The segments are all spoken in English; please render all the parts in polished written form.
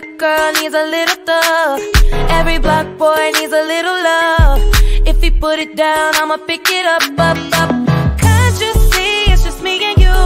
good girl needs a little thug. Every block boy needs a little love. If he put it down, I'ma pick it up, up, up. Cause you see, it's just me and you.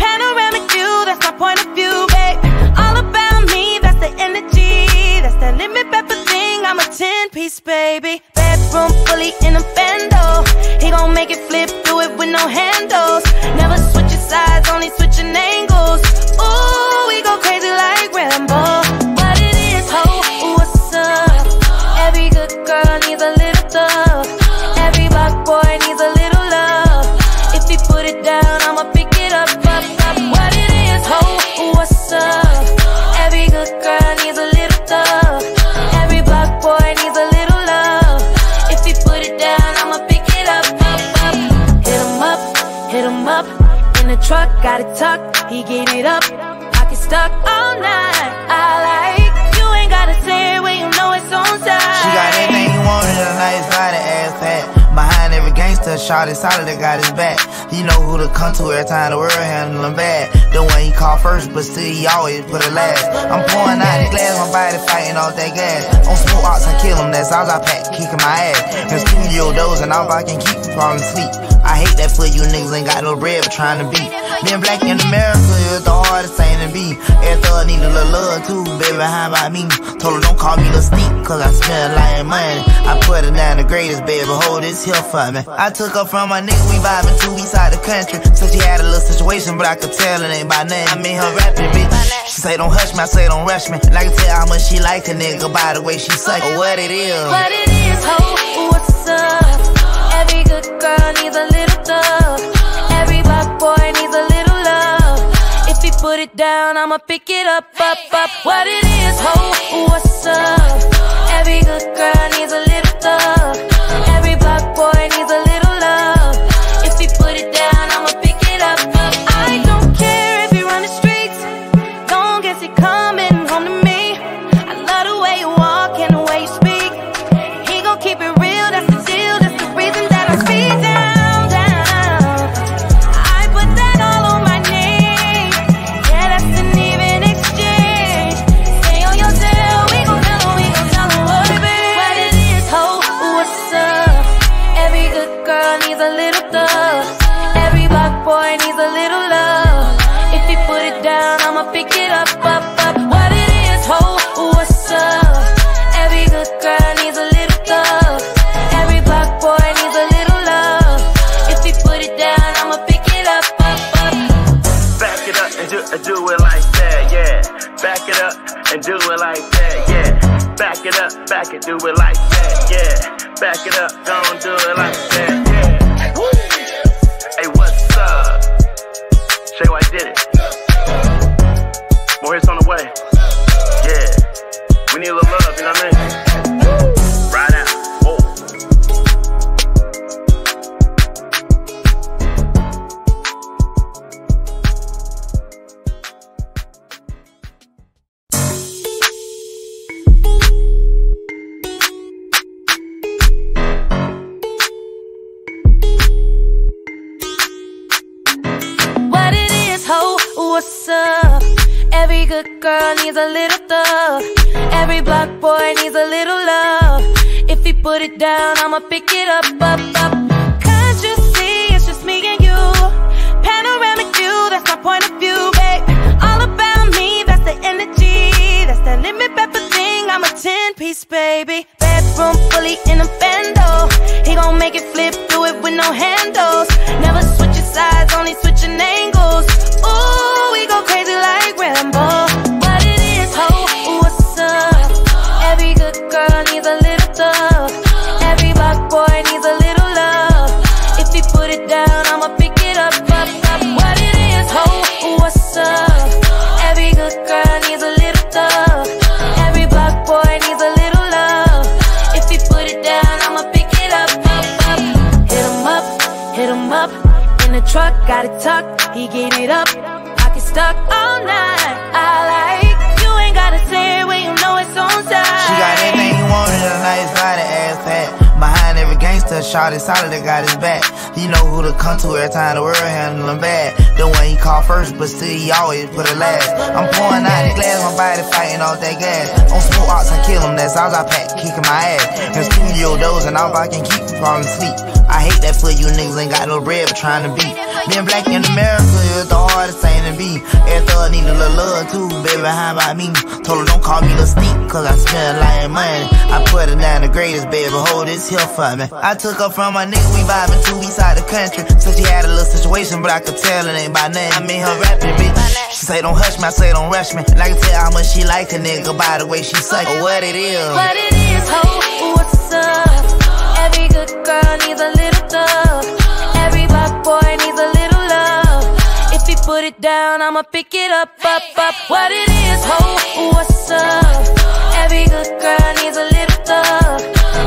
Panoramic view, that's my point of view, babe. All about me, that's the energy. That's the limit, everything, I'm a 10-piece, baby. Bedroom fully in a bando. He gon' make it flip, do it with no handles. Never switching sides, only switching angles. Ooh, we go crazy like Rambo. What it is, ho, ooh, what's up? Every good girl needs a little thug. Every black boy needs a little love. If he put it down, I'ma pick it up, up, up. What it is, ho, ooh, what's up? Every good girl needs a little thug. Every black boy needs a little love. If he put it down, I'ma pick it up, up, up. Hit him up, hit him up. In the truck, got it tucked, he get it up. Stuck all night, I like. You ain't gotta say it when you know it's on time. She got everything you want in a nice body, ass fat. Behind every gangster, shot is solid, that got his back. He know who to come to every time the world handle him bad. The one he called first, but still he always put it last. I'm pouring out the glass, my body fighting off that gas. On smoke ops, I kill him, that's all I pack, kicking my ass. In studio doors, and all I can keep from falling asleep. I hate that for you niggas ain't got no bread but trying to be. Being black in America is the hardest thing to be. Every thug need a little love too, baby, how about me? Told her don't call me the sneak, cause I smell like money. I put her down the greatest, baby, hold this here for me. I took her from my nigga, we vibing too, we side the country. So she had a little situation, but I could tell it ain't by name. I mean her rapping, bitch. She say don't hush me, I say don't rush me. And I can tell how much she like a nigga by the way she suck. Or what it is. What it is, ho, what's up? Every good girl needs a little thug. Every black boy needs a little love. If he put it down, I'ma pick it up, up, up. What it is, ho, what's up? Every good girl needs a little thug. Every black boy needs a little love. If he put it down, I'ma pick it up, up. I don't care if you run the streets, long as he coming home to me. I love the way you walk and the way you speak. He gon' keep it real, that's the deal. Back it, do it like that, yeah. Back it up, don't do it like that, yeah. Hey, what's up? Shay White did it. More hits on the way, yeah. We need a little love, you know what I mean? What's up? Every good girl needs a little thug. Every black boy needs a little love. If he put it down, I'ma pick it up, up, up. Cause you see, it's just me and you. Panoramic view, that's my point of view, babe. All about me, that's the energy. That's the limit, everything, I'm a 10-piece, baby. Bedroom fully in a bando. He gon' make it flip, do it with no handles. Never switching sides, only switching angles. Ooh, we go crazy like Rambo. What it is, ho, what's up? Every good girl needs a little thug. Every black boy needs a little love. If he put it down, I'ma pick it up, up, up. What it is, ho, what's up? Every good girl needs a little thug. Every black boy needs a little love. If he put it down, I'ma pick it up, up, up. Hit him up, hit him up. In the truck, got it tucked, he gave it up. Stuck all night, I like. You ain't gotta say it when you know it's on time. She got everything you want in a nice body, ass fat. Behind every gangster, Shawty solid, that got his back. He know who to come to every time the world handle him bad. The one he called first, but still he always put it last. I'm pouring out the glass, my body fighting off that gas. On smoke ox, I kill him, that's all I pack, kicking my ass. In studio doors, and all I can keep from falling asleep. I hate that for you niggas ain't got no bread for trying to beat. Being black in America is the hardest thing to be. Every thug need a little love too, baby, how about me? Told her don't call me the sneak, cause I smell like money. I put her down the greatest, baby, hold this here for me. I took her from my nigga, we vibing 2 weeks out the country. Said she had a little situation, but I could tell it ain't by nothing. I mean her rapping, bitch. She say don't hush me, I say don't rush me. And I can tell how much she like a nigga by the way she suck. Or what it is. What it is, ho, what's up? Every good girl needs a little love. Every bad boy needs a little love. If he put it down, I'ma pick it up, up, up. What it is, ho, what's up? Every good girl needs a little love.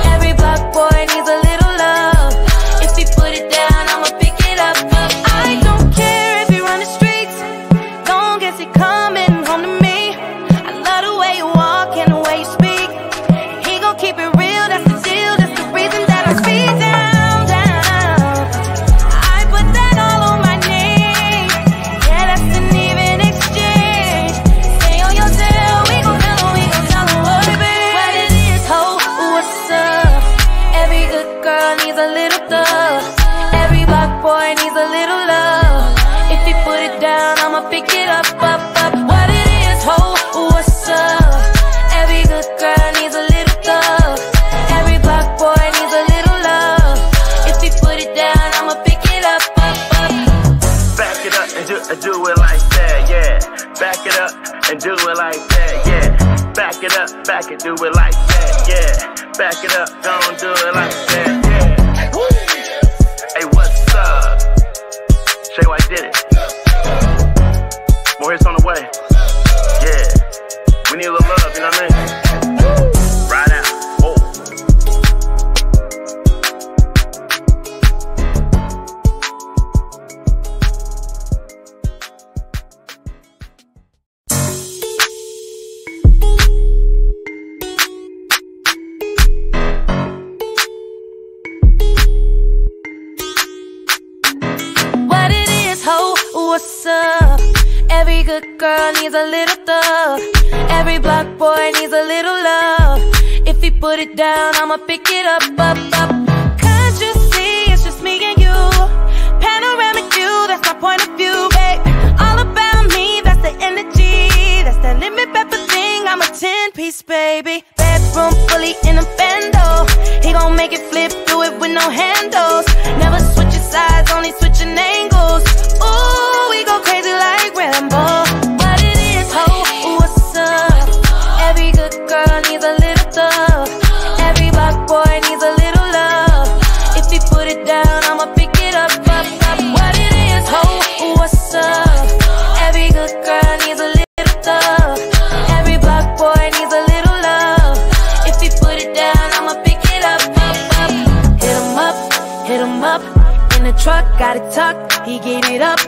Every black boy needs a little love. If he put it down, I'ma pick it up, up. I don't care if you run the streets, long as he coming home to me. I love the way you walk and the way you speak. He gon' keep it real, that's the deal. That's the reason that I speed down, I put that all on my name. Yeah, that's an even exchange. Stay on your tail, we gon' tell them what it is, ho, what's up? Every good girl needs a little love. Every black boy needs a little love. If he put it down, I'ma pick it up, up, up. What it is, ho, what's up? Every good girl needs a little love. Every black boy needs a little love. If he put it down, I'ma pick it up, up, up. Back it up and do it like that, yeah. Back it up and do it like that, yeah. Back it up, back it, do it like that, yeah. Back it up, don't do it like that, yeah. Hey, what's up? Shay White did it. More hits on the way. Yeah, we need a little love, you know what I mean? What's up? Every good girl needs a little love. Every black boy needs a little love. If he put it down, I'ma pick it up, up, up. Can't you see, it's just me and you. Panoramic view, that's my point of view, babe. All about me, that's the energy. That's the limit, pepper thing, I'm a 10-piece, baby. Bedroom fully in a bando. He gon' make it flip, do it with no handles. Never switching sides, only switching angles. Ooh, we go crazy like Rambo. What it is, ho, what's up? Every good girl needs a little love. Every black boy needs a little love. If he put it down, I'ma pick it up, up, up. What it is, ho, what's up? Every good girl needs a little love. Every black boy needs a little love. If he put it down, I'ma pick it up, up, up. Hit him up, in the truck, got it tucked, he get it up.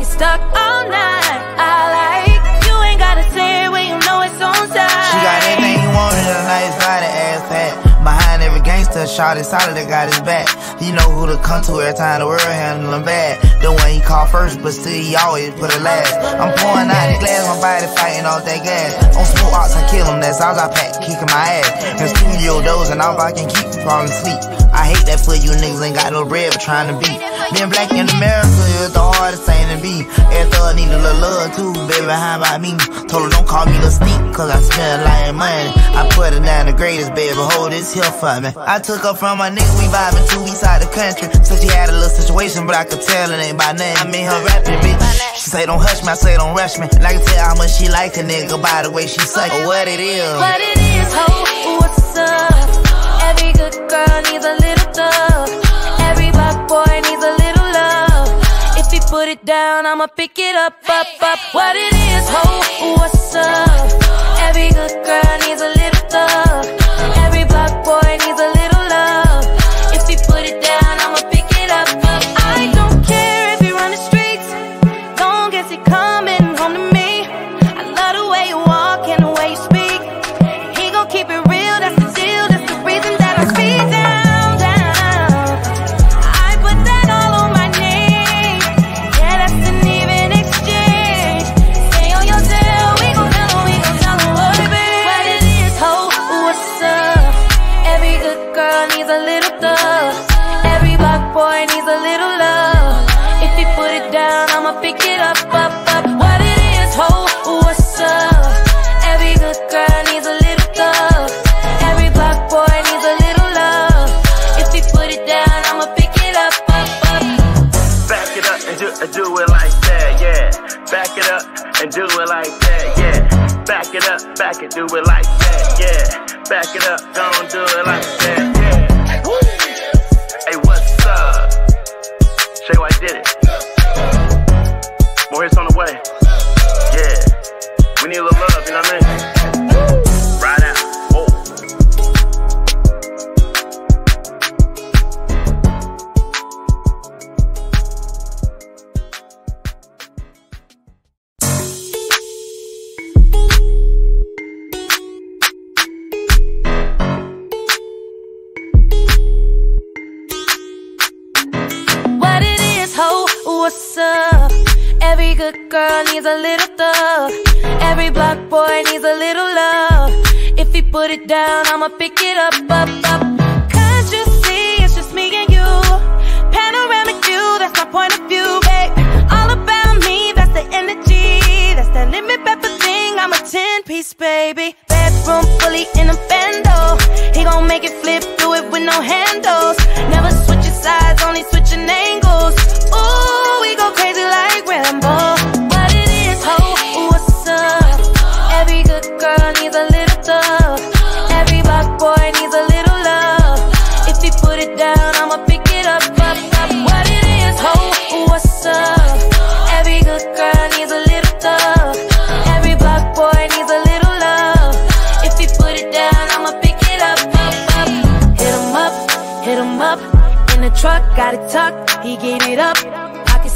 Stuck all night, I like. You ain't gotta say it when you know it's on time. She got everything you want in a nice body, ass fat. Behind every gangster, shawty solid, that got his back. He know who to come to every time the world handle him bad. The one he called first, but still he always put it last. I'm pouring out the glass, my body fighting off that gas. On smoke ox, I kill him, that's all I pack, kicking my ass. In studio doors, and all I can keep from falling asleep. I hate that for you niggas ain't got no bread for trying to beat. Being black in America is the hardest thing to be. Every thug need a little love too, baby, how about me? Told her don't call me the sneak, cause I smell like money. I put her down the greatest, baby, hold this here for me. I took her from my nigga, we vibing 2 weeks out the country. Said she had a little situation, but I could tell it ain't by nothing. I mean her rapping, bitch. She say don't hush me, I say don't rush me. And I can tell how much she like a nigga by the way she suck. Or what it is. What it is, ho, what's up? Every good girl needs a little love. Every black boy needs a little love. If he put it down, I'ma pick it up, up, up. What it is, ho, what's up? Every good girl needs a little love. Every black boy needs a little love. If he put it down, I'ma pick it up, up. I don't care if he run the streets, long as he coming home to me. I love the way you walk and the way you speak. He gon' keep it real, that's the deal. Down, down. do it like that, yeah. Back it up, gon' do it like that, yeah. Hey, what's up? Shay White did it. More hits on the way, yeah. We need a little love, you know what I mean? What's up? Every good girl needs a little thug. Every black boy needs a little love. If he put it down, I'ma pick it up. Can't you see it's just me and you? Panoramic view, that's my point of view, babe. All about me, that's the energy. That's the limit, pepper thing, I'm a 10-piece, baby. Bedroom fully in a bando. He gon' make it flip, do it with no handles. Never switching sides, only switching angles. Ooh, we go crazy like Rambo. What it is, ho, what's up? Every good girl needs a little thug. Every black boy needs a little love. If he put it down, I'ma pick it up. What it is, ho, what's up? Every good girl needs a little thug. Every black boy needs a little love. If he put it down, I'ma pick it up. Hit him up, in the truck, got it tucked, he gave it up.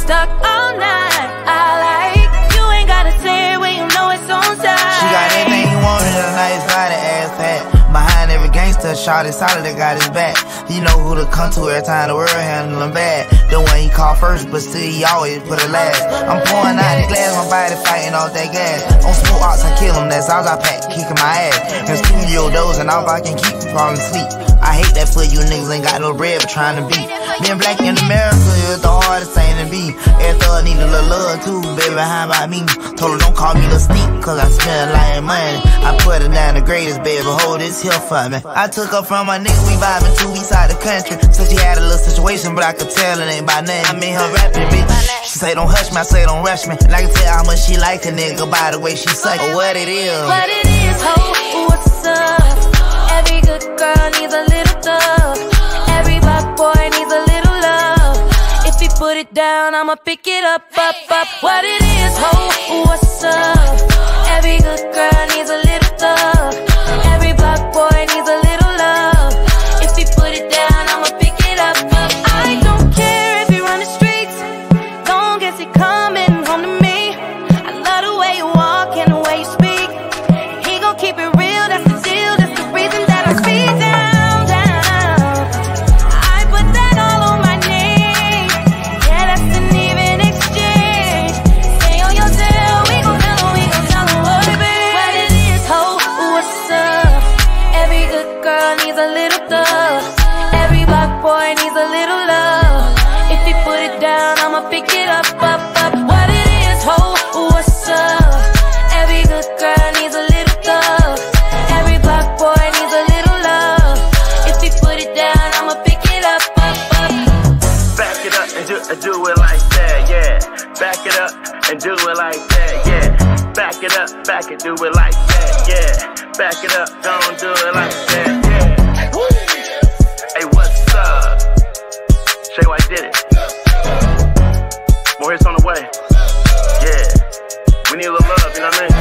Stuck all night, I like. You ain't gotta say it when you know it's on time. She got everything you want in a nice body, ass fat. Behind every gangster, shawty solid, that got his back. You know who to come to every time the world handle him bad. The one he called first, but still he always put it last. I'm pouring out the glass, my body fighting all that gas. On smoke ops, I kill him, that's all I pack, kicking my ass. In studio doors, and all I can keep from falling asleep. I hate that for you niggas ain't got no bread for trying to beat. Being black in America is the hardest thing to be. Every thug need a little love too, baby, how about me? Told her don't call me the sneak, cause I smell like money. I put her down the greatest, baby, hold this here for me. I took her from my nigga, we vibing too, we side the country. Said she had a little situation, but I could tell it ain't by nothing. I mean her rapping, bitch. She say don't hush me, I say don't rush me. And I can tell how much she like a nigga by the way she suck. What it is. What it is, ho, what's up? Every good girl needs a little thug. Every black boy needs a little love. If he put it down, I'ma pick it up. What it is, ho, what's up? Every good girl needs a little thug. Every black boy needs a little love. If he put it down, I'ma pick it up. I don't care if you run the streets, long as he coming home to me. I love the way you walk and the way you speak. He gon' keep it real, that's the deal. Back it, do it like that, yeah. Back it up, don't do it like that, yeah. Hey, what's up? Shay White did it. More hits on the way, yeah. We need a little love, you know what I mean?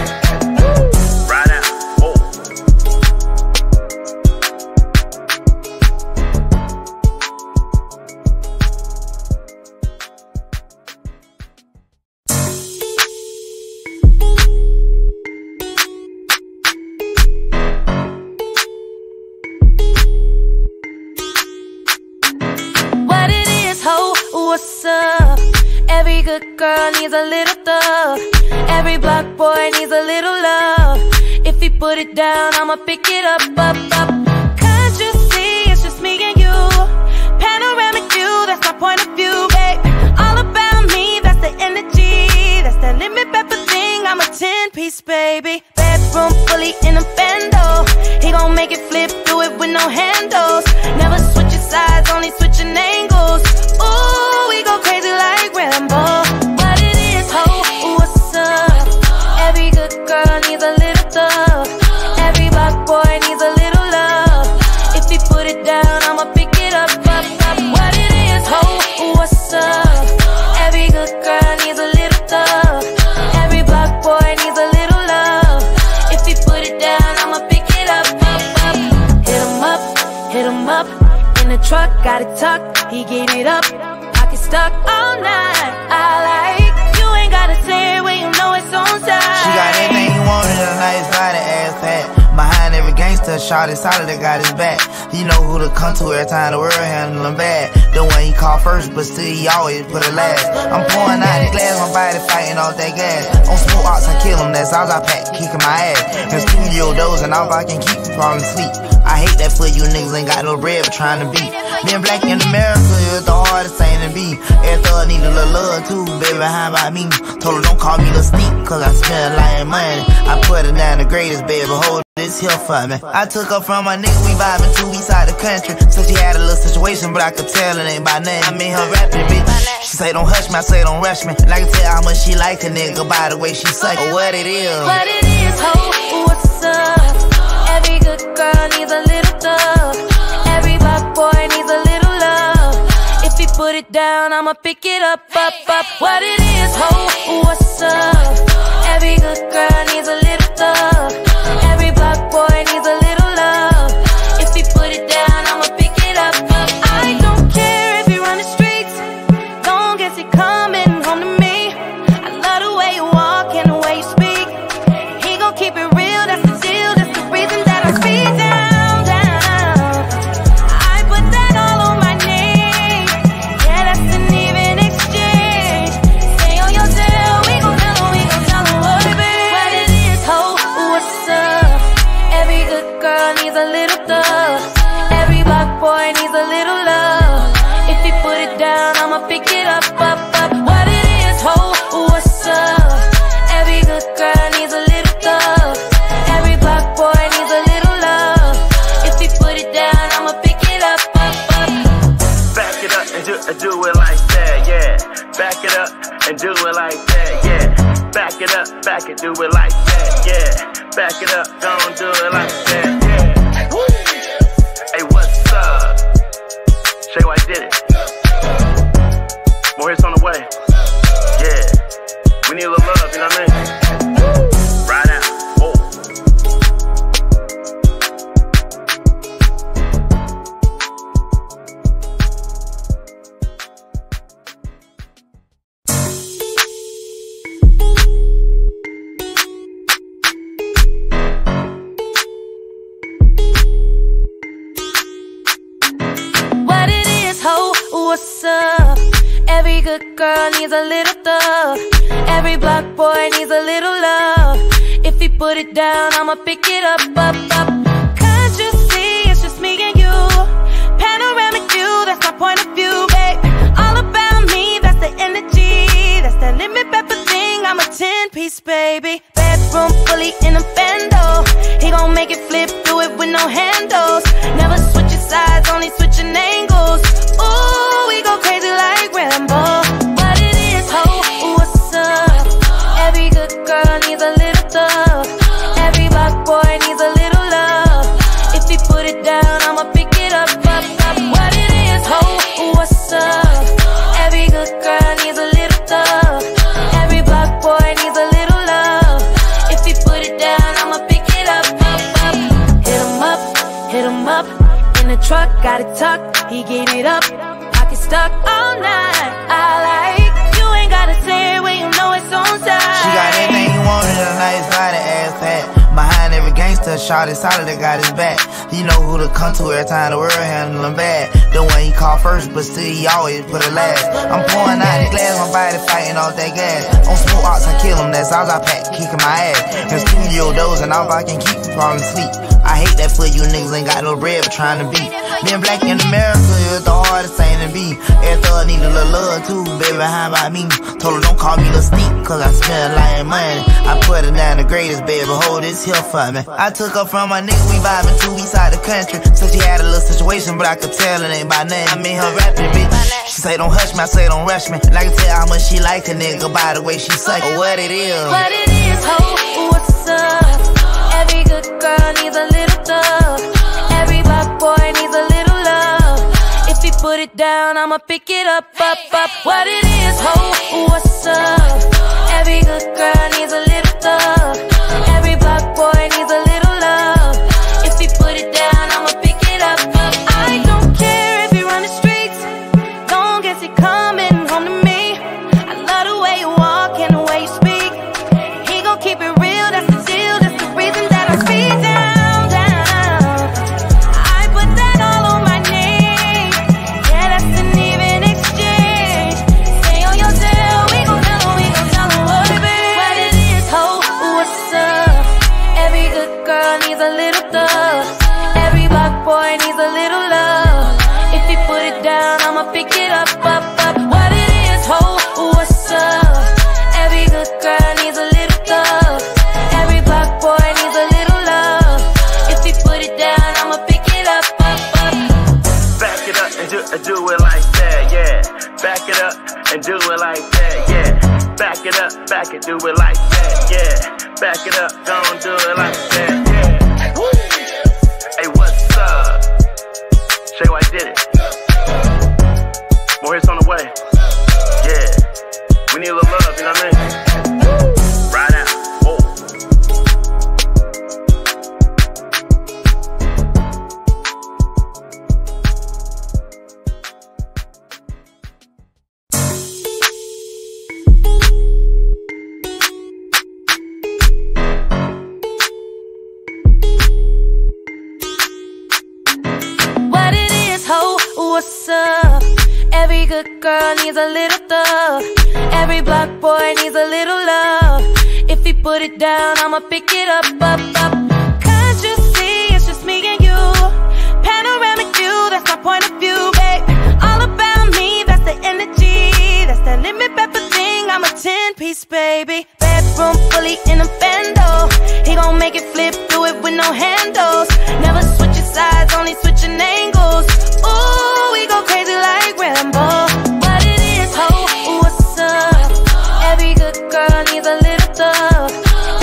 What's up? Every good girl needs a little thug. Every black boy needs a little love. If he put it down, I'ma pick it up. Can't you see it's just me and you? Panoramic view, that's my point of view, babe. All about me, that's the energy. That's the limit, pepper thing, I'm a 10-piece, baby. Bedroom fully in a bando. He gon' make it flip, do it with no handles. Never switching sides, only switching angles. Ooh, we go crazy like Rambo. What it is, ho, what's up? Every good girl needs a little thug. him up. In the truck, got it tucked, he get it up. I get stuck all night, I like. You ain't gotta say it when you know it's on side. She got everything you want in her nice body, ass fat. Behind every gangster, shot is solid, that got his back. He know who to come to every time the world handle him bad. The one he called first, but still he always put it last. I'm pouring out the glass, my body fighting off that gas. On smoke ox, I kill him, that's all I pack, kicking my ass. In studio doors, and all I can keep is falling asleep. I hate that for you niggas ain't got no bread for trying to be. Being black in America is the hardest thing to be. Every thug need a little love too, baby, how about me? Told her don't call me the sneak, cause I smell like money. I put her down the greatest, baby, hold this here for me. I took her from my nigga, we vibing 2 weeks out the country. Said she had a little situation, but I could tell it ain't by nothing. I mean her rapping, bitch. She say don't hush me, I say don't rush me. And I can tell how much she like a nigga by the way she suck. What it is? What it is, ho? What's up? Every good girl needs a little thug. Every bad boy needs a little love. If he put it down, I'ma pick it up, up, up. What it is, ho? What's up? Every good girl needs a little thug. Boy needs a little love. If he put it down, I'ma pick it up. I don't care if he run the streets, long as he coming home to me. I love the way you walk and the way you speak. He gon' keep it real, that's the deal. That's the reason that I be down, down. I put that all on my name. Yeah, that's an even exchange. Stay on your tail, we gon' tell him what it is. What it is, ho, what's up? Every good girl needs a little thug. Every black boy needs a little love. If he put it down, I'ma pick it up, up, up. What it is, ho, what's up? Every good girl needs a little thug. Every black boy needs a little love. If he put it down, I'ma pick it up, up, up. Back it up and do it like that, yeah. Back it up and do it like that, yeah. Back it up, back and do it like that, yeah. Back it up, don't do it like that, yeah. Hey, what's up? Shay White did it. More hits on the way. Yeah, we need a little love, you know what I mean? What's up? Every good girl needs a little thug. Every black boy needs a little love. If he put it down, I'ma pick it up, up, up. Can't you see, it's just me and you. Panoramic view, that's my point of view, babe. All about me, that's the energy. That's the limit, everything, I'm a 10-piece, baby. Bedroom fully in a bando. He gon' make it flip, do it with no handles. Never switching sides, only switching angles. Ooh, go crazy like Rambo. What it is, ho, what's up? Every good girl needs a little thug. Every black boy needs a little love. If he put it down, I'ma pick it up, up, up. What it is, ho, what's up? Every good girl needs a little thug. Every black boy needs a little love. If he put it down, I'ma pick it up, up, up. Hit him up, hit him up. In the truck, got it tucked, he get it up. Stuck all night, I like. You ain't gotta say it when you know it's on side. She got everything you want in her nice body, ass fat. Behind every gangster, shot is solid, that got his back. He know who to come to every time the world handle him bad. The one he called first, but still he always put it last. I'm pouring out the glass, my body fighting off that gas. On smoke ox, I kill him, that's all I pack, kicking my ass. In studio doors, and all I can keep is falling asleep. I hate that for you niggas ain't got no bread for trying to be. Being black in America is the hardest thing to be. Every thug need a little love too, baby, how about me? Told her don't call me the sneak, cause I smell like money. I put her down the greatest, baby, hold this here for me. I took her from my nigga, we vibing 2 weeks out the country. Said she had a little situation, but I could tell it ain't by nothing. I mean her rapping, bitch. She say don't hush me, I say don't rush me. And I can tell how much she like a nigga by the way she suck. What it is. What it is, ho, what's up? Every good girl needs a little thug. Every black boy needs a little love. If he put it down, I'ma pick it up, up, up. What it is, ho, what's up? Every good girl needs a little thug. Every black boy needs a little love. If he put it down, I'ma pick it up, up, up. baby, get up, up, up. What it is, ho, what's up? Every good girl needs a little love. Every black boy needs a little love. If he put it down, I'ma pick it up, up, up. Back it up and do it like that, yeah. Back it up and do it like that, yeah. Back it up, back it, do it like that, yeah. Back it up, don't do it like that, yeah. Woo! Hey, what's up? Shay White did it. More hits on the way. Yeah. We need a little love, you know what I mean? Ride out. Oh. What it is, ho, what's up? Every good girl needs a little thug. Every black boy needs a little love. If he put it down, I'ma pick it up, up, up. Can't you see it's just me and you? Panoramic view, that's my point of view, babe. All about me, that's the energy. That's the limit, pepper thing, I'm a 10-piece, baby. Bedroom fully in a bando. He gon' make it flip, do it with no handles. Never switching sides, only switching angles. Ooh, we go crazy like Rambo. What it is, ho, what's up? Every good girl needs a little love.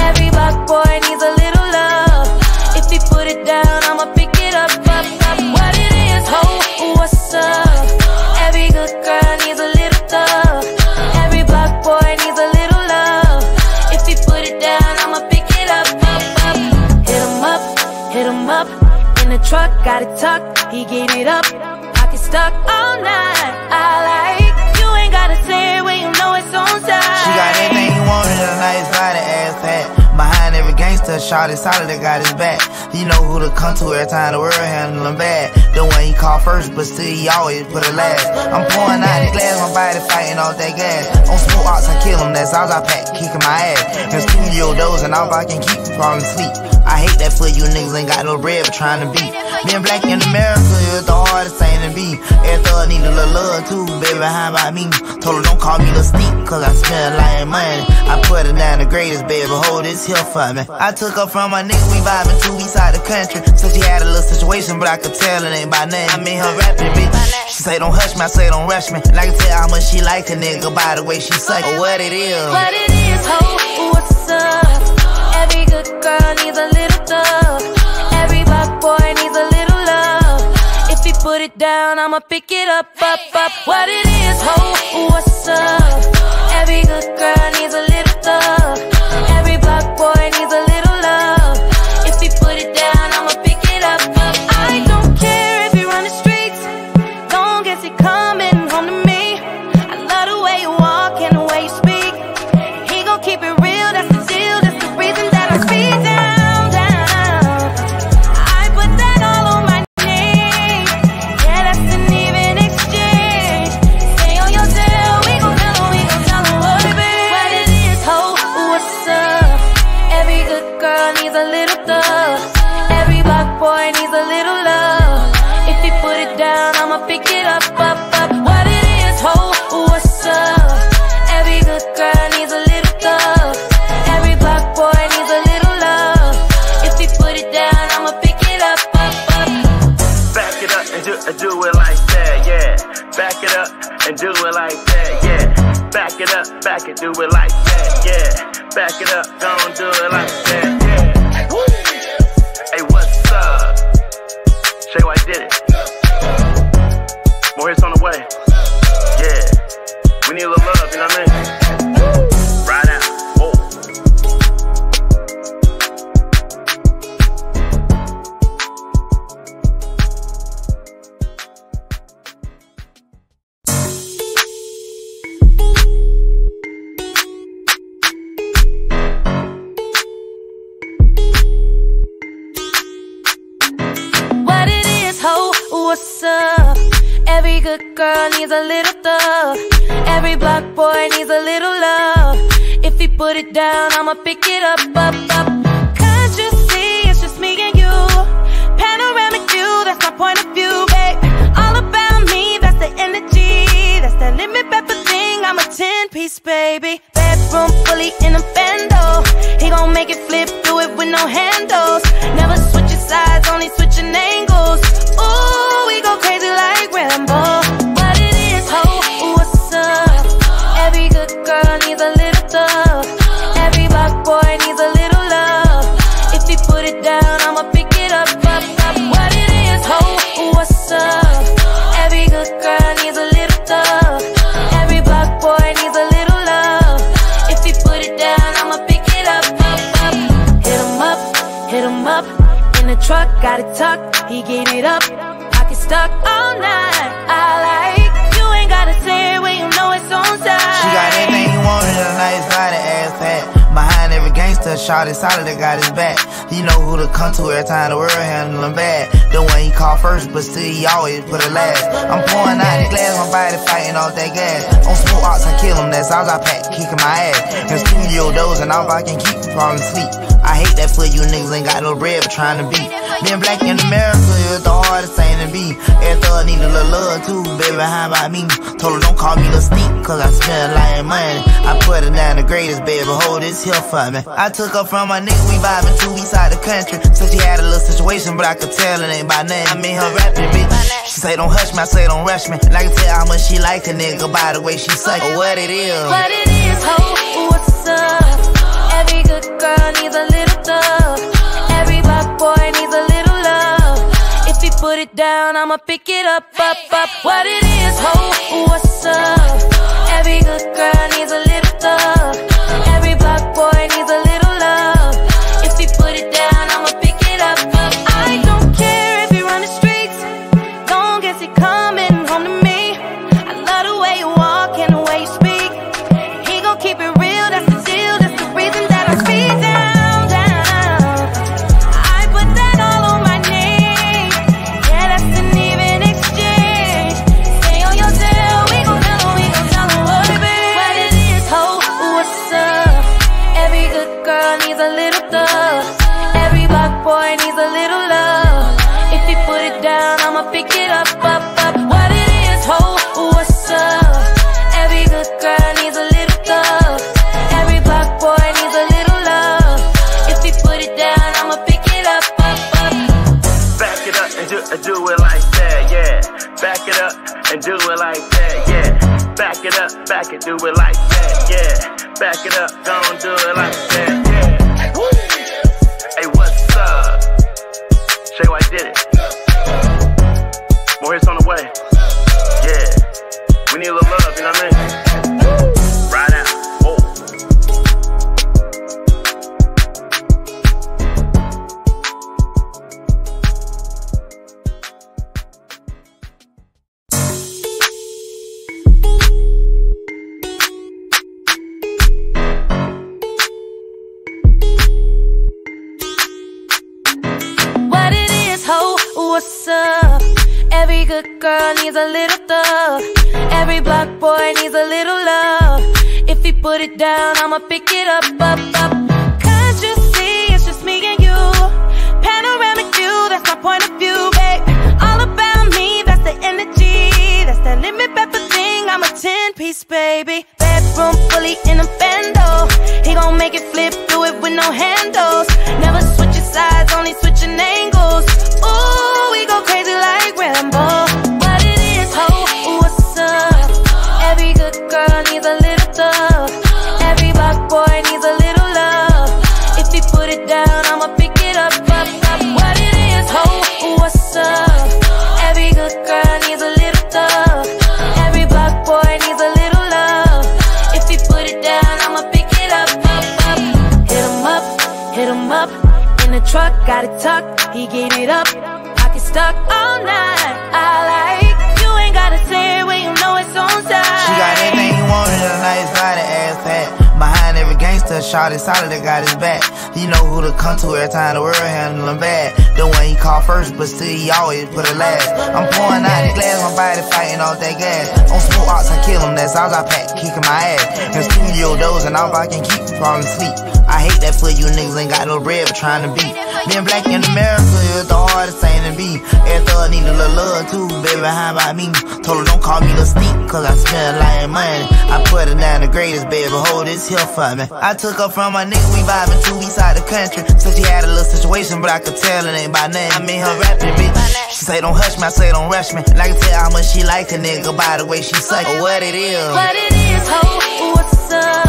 Every black boy needs a little love. If he put it down, I'ma pick it up, up, up. What it is, ho, what's up? Every good girl needs a little love. Every black boy needs a little love. If he put it down, I'ma pick it up, up, up. Hit him up, in the truck, got it tucked, he gave it up. Stuck all night, I like. You ain't gotta say it when you know it's on time. She got everything you want in a nice body, ass fat. Behind every gangster, shawty solid, got his back. You know who to come to every time the world handle him bad. The one he called first, but still he always put it last. I'm pouring out the glass, my body fighting all that gas. On smoke ox, I kill him, that's all I pack, kicking my ass. In studio doors and all I can keep from falling asleep. I hate that for you niggas ain't got no bread for trying to beat. Being black in America is the hardest thing to be. Every thug need a little love too, baby, how about me? Told her don't call me little sneak, cause I smell like money. I put her down the greatest, baby, hold this here for me. I took her from my nigga, we vibing too, we side the country. Said she had a little situation, but I could tell it ain't by name. I mean her rapping, bitch. She say don't hush me, I say don't rush me. And I can tell how much she like a nigga by the way she suck. What it is. What it is, ho, what's up? Every good girl needs a little love. Every black boy needs a little love. If he put it down, I'ma pick it up, up, up. What it is, ho, what's up? Every good girl needs a little love. Every black boy needs a little love. If he put it down, I'ma pick it up, up. I don't care if you run the streets, long as he coming home to me. I love the way you walk and the way you speak. He gon' keep it real, that's the deal. Back it, do it like that, yeah. Back it up, don't do it like that, yeah. Woo! Hey, what's up? Shay White did it. More hits on the way. Yeah. We need a little love, you know what I mean? What's up? Every good girl needs a little love. Every black boy needs a little love. If he put it down, I'ma pick it up, up, up. Can't you see it's just me and you? Panoramic view, that's my point of view, babe. All about me, that's the energy. always switching angles. Ooh, we go crazy like Rambo. What it is, ho, what's up? Every good girl needs a little thug. Every black boy needs a little love. If he put it down, I'ma pick it up, up, up. What it is, ho, what's up? Every good girl needs a little thug. Every black boy needs a little love. If he put it down, I'ma pick it up, up, up. Hit him up, hit him up. In the truck, got it tucked, he gave it up. Pocket stuck all night. I like, you ain't gotta say it when you know it's on time. She got everything you want in a nice body, ass fat. Behind every gangster, shawty solid, I got his back. You know who to come to every time the world handle him bad. The one he called first, but still he always put it last. I'm pouring out the glass, my body fighting off that gas. On smoke ox, I kill him, that's all I pack, kicking my ass. In studio dozing off, I can keep him from sleep. I hate that for you niggas ain't got no bread for trying to be. Being black in America is the hardest thing to be. Every thug need a little love too, baby, how about me? Told her don't call me the sneak, cause I smell like money. I put her down the greatest, baby, hold this here for me. I took her from my nigga, we vibing 2 weeks out the country. So she had a little situation, but I could tell it ain't by nothing. I mean her rapping, bitch. She say don't hush me, I say don't rush me. And I can tell how much she like a nigga by the way she suck. Or what it is. What it is, ho, what's up? Every good girl needs a little thug. Every black boy needs a little love. If he put it down, I'ma pick it up, up, up. What it is, ho, what's up? Every good girl needs a little thug. Every black boy needs a little love. If he put it down, I'ma pick it up, up. I don't care if you run the streets, long as he coming home to me. I love the way you walk and the way you speak. He gon' keep it real, that's the deal. Back it, do it like that, yeah. Back it up, don't do it like that, yeah. Hey, what's up? Shay White did it. More hits on the way, yeah. We need a little love, you know what I mean? What's up? Every good girl needs a little thug. Every black boy needs a little love. If he put it down, I'ma pick it up, up, up. Cause you see, it's just me and you. Panoramic view, that's my point of view, babe. All about me, that's the energy. That's the limit, pepper thing, I'm a 10-piece, baby. Bedroom fully in a bando. He gon' make it flip, do it with no handles. Never switching sides, only switching angles. Ooh, we go crazy like Rambo. What it is, ho, what's up? Every good girl needs a little thug. Every black boy needs a little love. If he put it down, I'ma pick it up, up, up. What it is, ho, what's up? Every good girl needs a little thug. Every black boy needs a little love. If he put it down, I'ma pick it up, up, up. Hit him up, hit him up. In the truck, got it tucked. He gave it up, pocket stuck all night. I like, you ain't gotta say it when you know it's on time. She got everything you want in a nice body, ass fat. Behind every gangster, shawty solid, I got his back. You know who to come to every time the world handle him bad. The one he called first, but still he always put it last. I'm pouring out the glass, my body fighting off that gas. On smoke ox, I kill him, that's all I pack, kicking my ass. In studio dozing off, I can keep him from sleep. I hate that for you niggas ain't got no bread for trying to beat. Being black in America is the hardest thing to be. Every thug need a little love her too, baby, how about me? Told her don't call me no sneak, cause I smell like money. I put her down the greatest, baby, hold this here for me. I took her from my nigga, we vibin' 2 weeks out the country. Said she had a little situation, but I could tell it ain't by nothing. I mean her rapping, bitch. She say don't hush me, I say don't rush me. And I can tell how much she like a nigga by the way she suck. Or what it is. What it is, ho, what's up?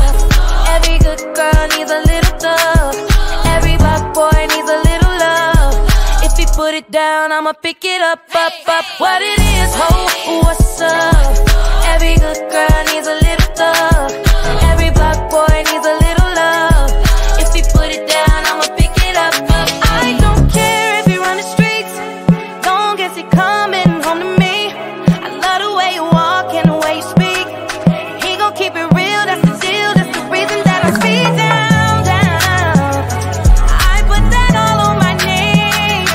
Every good girl needs a little love. Every black boy needs a little love. If he put it down, I'ma pick it up, up, up. What it is, ho, what's up? Every good girl needs a little love. Every black boy needs a little love. If he put it down, I'ma pick it up, up. I don't care if you run the streets, long as he coming home to me. I love the way you walk and the way you speak. He gon' keep it real, that's the deal, that's the reason that I be down, down. I put that all on my name.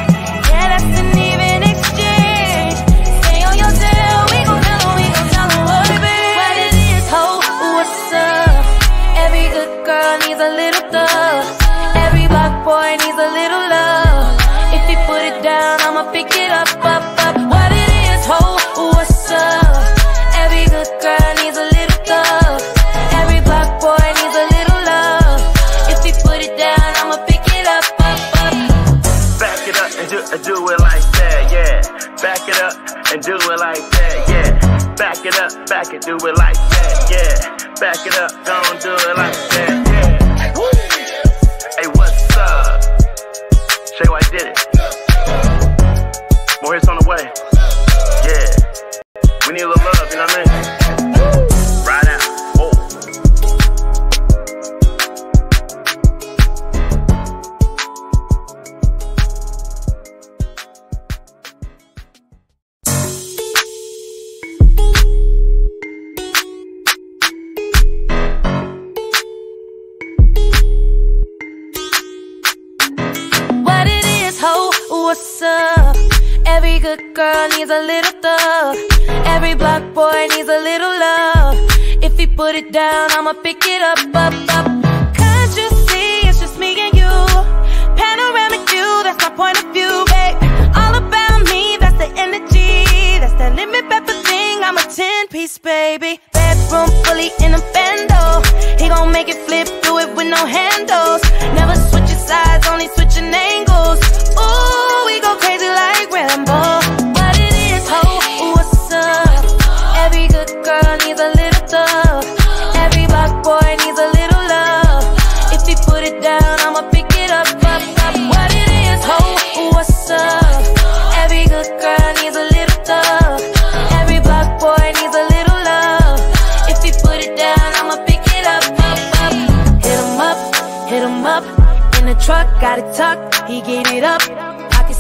Yeah, that's an even exchange. Stay on your tail, we gon' tell them what it is. What it is, ho, what's up? Every good girl needs a little love. Every black boy needs a little love. If you put it down, I'ma pick it up, up, up. What it is, ho, what's up? Every good girl needs a little love. Every black boy needs a little love. If you put it down, I'ma pick it up, up, up. Back it up and do it like that, yeah. Back it up and do it like that, yeah. Back it up, back and do it like that, yeah. Back it up, don't do it like that, yeah. Hey, what's up? Shay White did it. More hits on the way. Yeah. We need a little love, you know what I mean? What's up? Every good girl needs a little love. Every black boy needs a little love. If he put it down, I'ma pick it up, up, up. Can't you see it's just me and you? Panoramic view, that's my point of view, babe. All about me, that's the energy. That's the limit, pepper thing, I'm a 10-piece, baby. Bedroom fully in a bando. He gon' make it flip, do it with no handles. Never switching sides, only switching angles. Ooh, we go crazy like Rambo. What it is, ho, what's up? Every good girl needs a little love. Every black boy needs a little love. If you put it down, I'ma pick it up, up, up. What it is, ho, what's up? Every good girl needs a little love. Every black boy needs a little love. If you put it down, I'ma pick it up, up, up. Hit 'em up, in the truck, got it tucked, he get it up.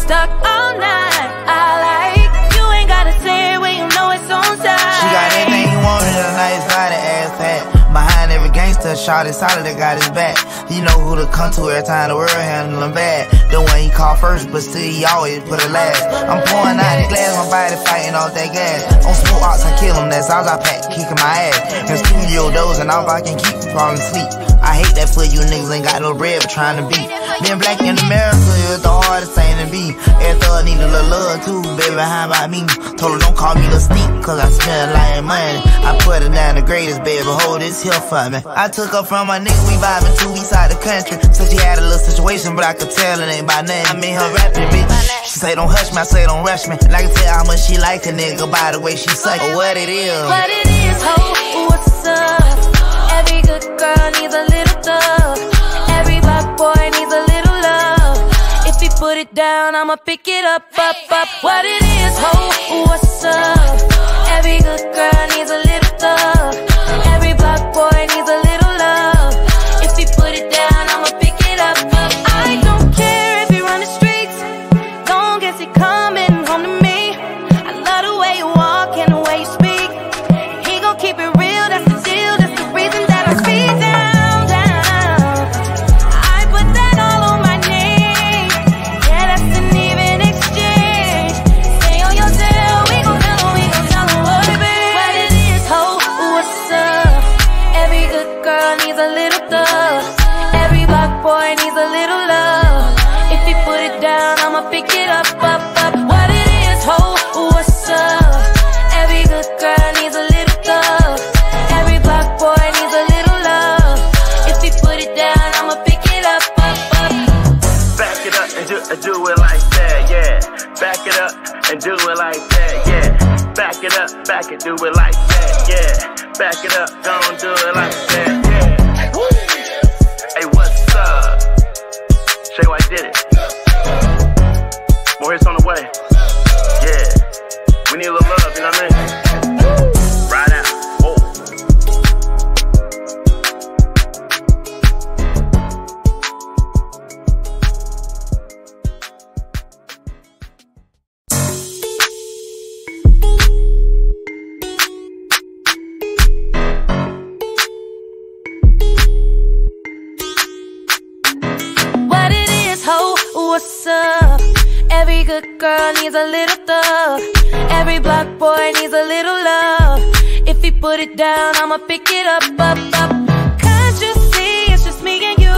Stuck all night, I like. You ain't gotta say it when you know it's on time. She got everything you want in her nice body, ass fat. Behind every gangster, shot is solid, I got his back. You know who to come to every time the world handle him bad. The one he called first, but still he always put it last. I'm pouring out the glass, my body fighting all that gas. On smoke ox, I kill him, that's all I pack, kicking my ass. In studio doors, and all I can keep from falling asleep. I hate that for you niggas ain't got no bread for trying to beat. Being black in America is the hardest thing to be. Every thug need a little love too, baby, how about me? Told her don't call me no sneak, cause I smell like money. I put her down the greatest, baby, hold this here for me. I took her from my nigga, we vibin' 2 weeks out the country. Said she had a little situation, but I could tell it ain't by nothing. I mean her rapping, bitch. She say don't hush me, I say don't rush me. And I can tell how much she like a nigga by the way she suck. Or what it is. What it is, ho, what's up? Every good girl needs a little love. Every black boy needs a little love. If he put it down, I'ma pick it up, up, up. What it is, ho, what's up? Every good girl needs a little love. Every black boy needs a little love. If he put it down, I'ma pick it up, up. I don't care if he run the streets, long as he coming home to me. I love the way you walk and the way you speak. He gon' keep it real, that's the deal, that's the reason that I be down, down. I put that all on my name. Yeah, that's an even exchange. Stay on your tail, we gon' tell 'em what it is. What it is, ho, and do it like that, yeah. Back it up, back it, do it like that, yeah. Back it up, don't do it like that, yeah. Hey, what's up? Shay White did it. More hits on the way. Yeah, we need a little love, you know what I mean? What's up? Every good girl needs a little thug. Every black boy needs a little love. If he put it down, I'ma pick it up. Cause you see, it's just me and you.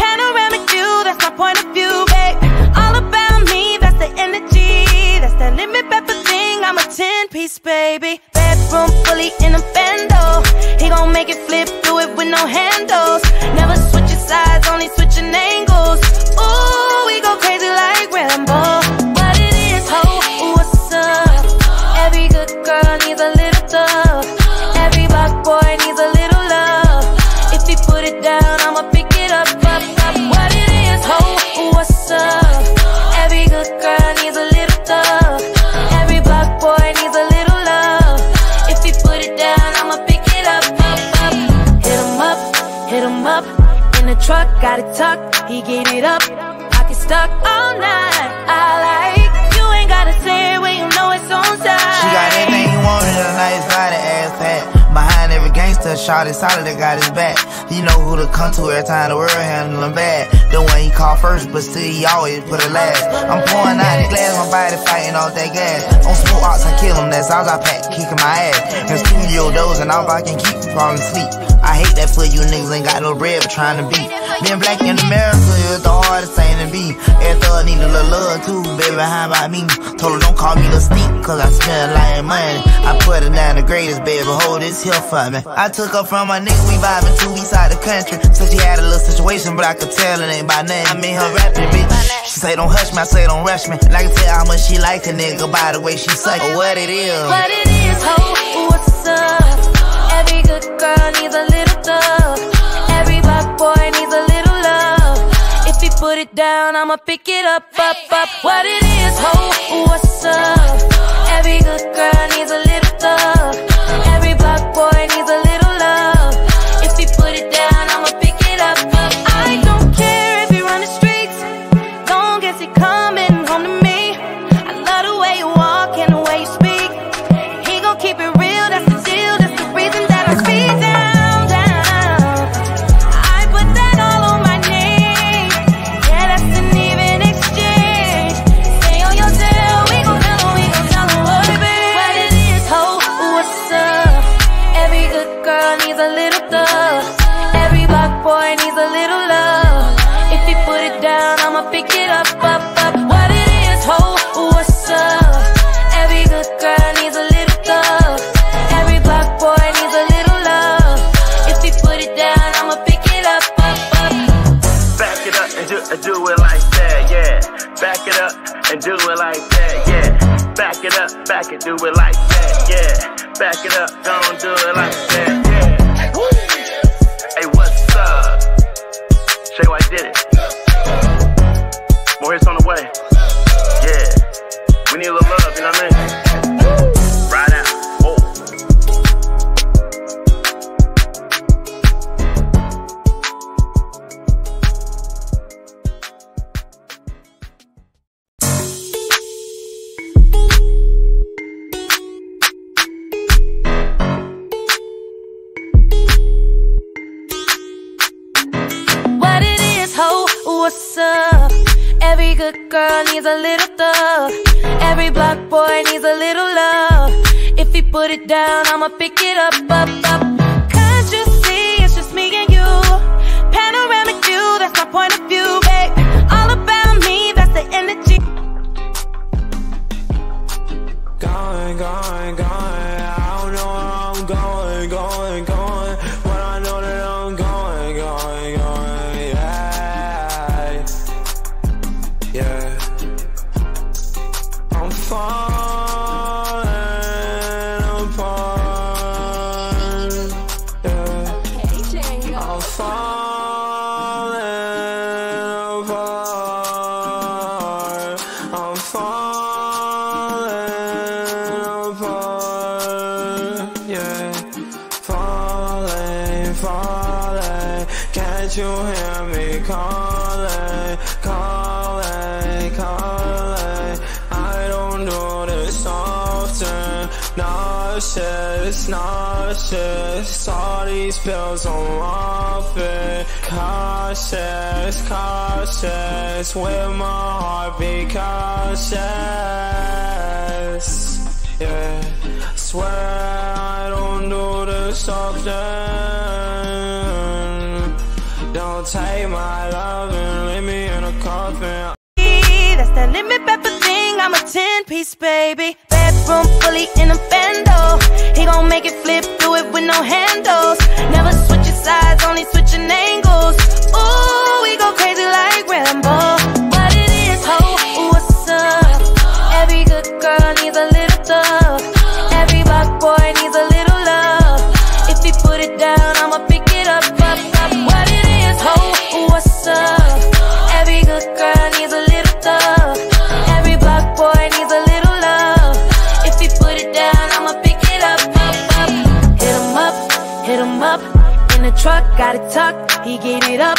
Panoramic view, that's my point of view, babe. All about me, that's the energy. That's the limit, but the thing, I'm a 10-piece, baby. Bedroom fully in a bando. He gon' make it flip, do it with no handles. Never switching sides, only switching angles. Ooh. Got it tucked, he get it up. Pocket stuck all night. I like you ain't gotta say it when you know it's on time. She got everything you want in a nice body, ass hat. Behind every gangster, shot is solid, that got his back. You know who to come to every time the world handle him bad. The one he called first, but still he always put it last. I'm pouring out the glass, my body fighting off that gas. On smoke ox, I kill him, that's all I pack, kicking my ass. In studio doors and all I can keep from falling asleep. I hate that for you niggas ain't got no bread but trying to be. Being black in America is the hardest thing to be. Every thug need a little love too, baby, how about me? Told her don't call me the sneak, cause I smell like money. I put her down the greatest, baby, hold this here for me. I took her from my nigga, we vibing to east side the country. So she had a little situation, but I could tell it ain't by name. I mean her rapping, bitch. She say don't hush me, I say don't rush me. And I can tell how much she liked the nigga by the way she suck. Or what it is. What it is, ho, what's up? Every good girl needs a little thug. Every black boy needs a little love. If he put it down, I'ma pick it up. What it is, ho, what's up? Every good girl needs a little thug. Every black boy needs a little love. If he put it down, I'ma pick it up. I don't care if you run the streets, long as he coming home to me. I love the way you walk and the way you speak. He gon' keep it real, that's the deal. Do it like that, yeah. Back it up, back it, do it like that, yeah. Back it up, don't do it like that, yeah. Hey, what's up? Shay White did it. More hits on the way. Yeah, we need a little love, you know what I mean? What's up? Every good girl needs a little thug. Every black boy needs a little love. If he put it down, I'ma pick it up. Cause you see, it's just me and you. Panoramic view, that's my point of view, babe. All about me, that's the energy. Going, I don't know where I'm going. But I know that I'm going. falling apart. Yeah. Okay, I'm falling apart. I'm falling apart. Yeah. Falling, falling. Can't you hear me calling, calling, calling? I don't do this often. Nauseous, nauseous. All these pills on often. Cautious, cautious. With my heart be cautious. Yeah. Swear I don't do this often. Don't take my love and leave me in a coffin. That's the limit, pepper thing. I'm a 10-piece baby. Bedroom fully in a bando. He gon' make it flip through it with no handles. Never switching sides, only switching angles. Ooh, we go crazy like Rambo. Truck, got it tucked, he get it up,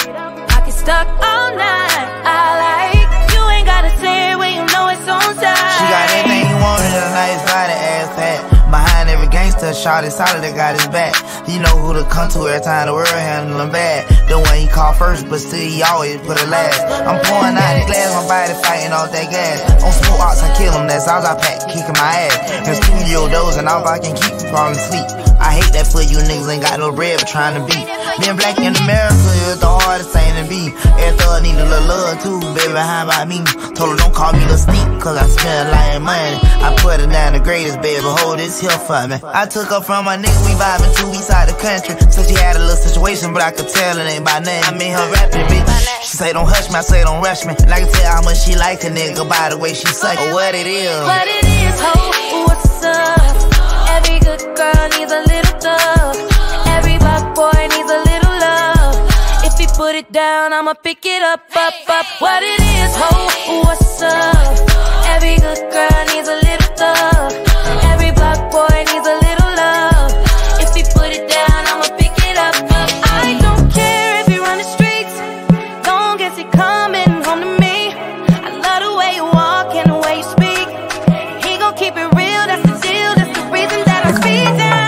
pocket stuck all night. I like, you ain't gotta say it when you know it's on time. She got everything you want in her nice body, ass fat. Behind every gangster, shawty solid, that got his back. You know who to come to every time the world handling bad. The one he called first, but still he always put it last. I'm pouring out the glass, my body fighting all that gas. On smoke ox, I kill him, that's all I pack, kicking my ass. In studio doors, and all I can keep from falling asleep. I hate that for you niggas ain't got no bread for trying to beat. Being black in America is the hardest thing to be. Every thug need a little love too, baby, how about me? Told her don't call me the sneak, cause I smell like money. I put her down the greatest, baby, hold this here for me. I took her from my nigga, we vibing too, we side the country. Said she had a little situation, but I could tell it ain't by name. I mean her rapping, bitch. She say don't hush me, I say don't rush me. And I can tell how much she like a nigga by the way she suck. What it is. What it is, ho, what's up? Every good girl needs a little thug. Every black boy needs a little love. If he put it down, I'ma pick it up, up, up. What it is, ho, what's up? Every good girl needs a little thug. Every black boy needs a little love. If he put it down, I'ma pick it up, up. I don't care if you run the streets, long as he coming home to me. I love the way you walk and the way you speak. He gon' keep it real, that's the deal. That's the reason that I speak down.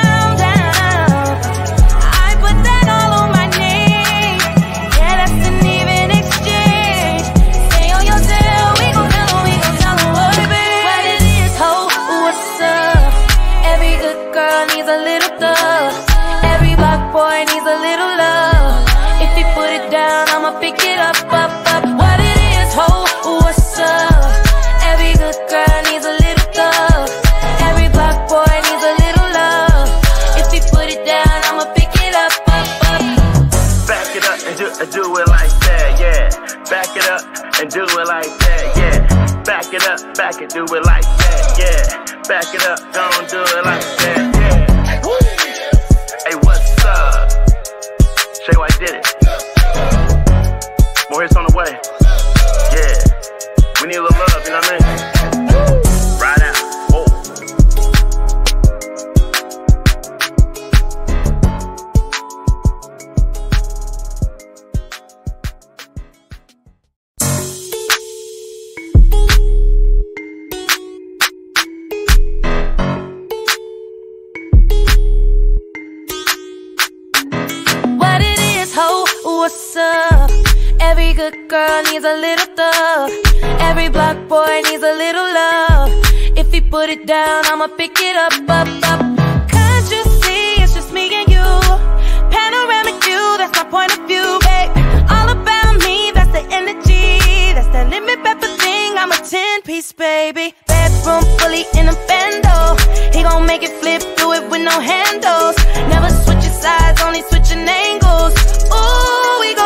Back it, do it like that, yeah. Back it up, don't do it like that, yeah. Hey, what's up? Shay White did it. More hits on the way. Yeah, we need a little love, you know what I mean? What's up? Every good girl needs a little thug. Every black boy needs a little love. If he put it down, I'ma pick it up, up, up. Can't you see it's just me and you? Panoramic view, that's my point of view, babe. All about me, that's the energy. That's the limit, pepper thing. I'm a 10-piece baby. Bedroom fully in a bando. He gon' make it flip through it with no handles. Never switching sides, only switching angles. Ooh.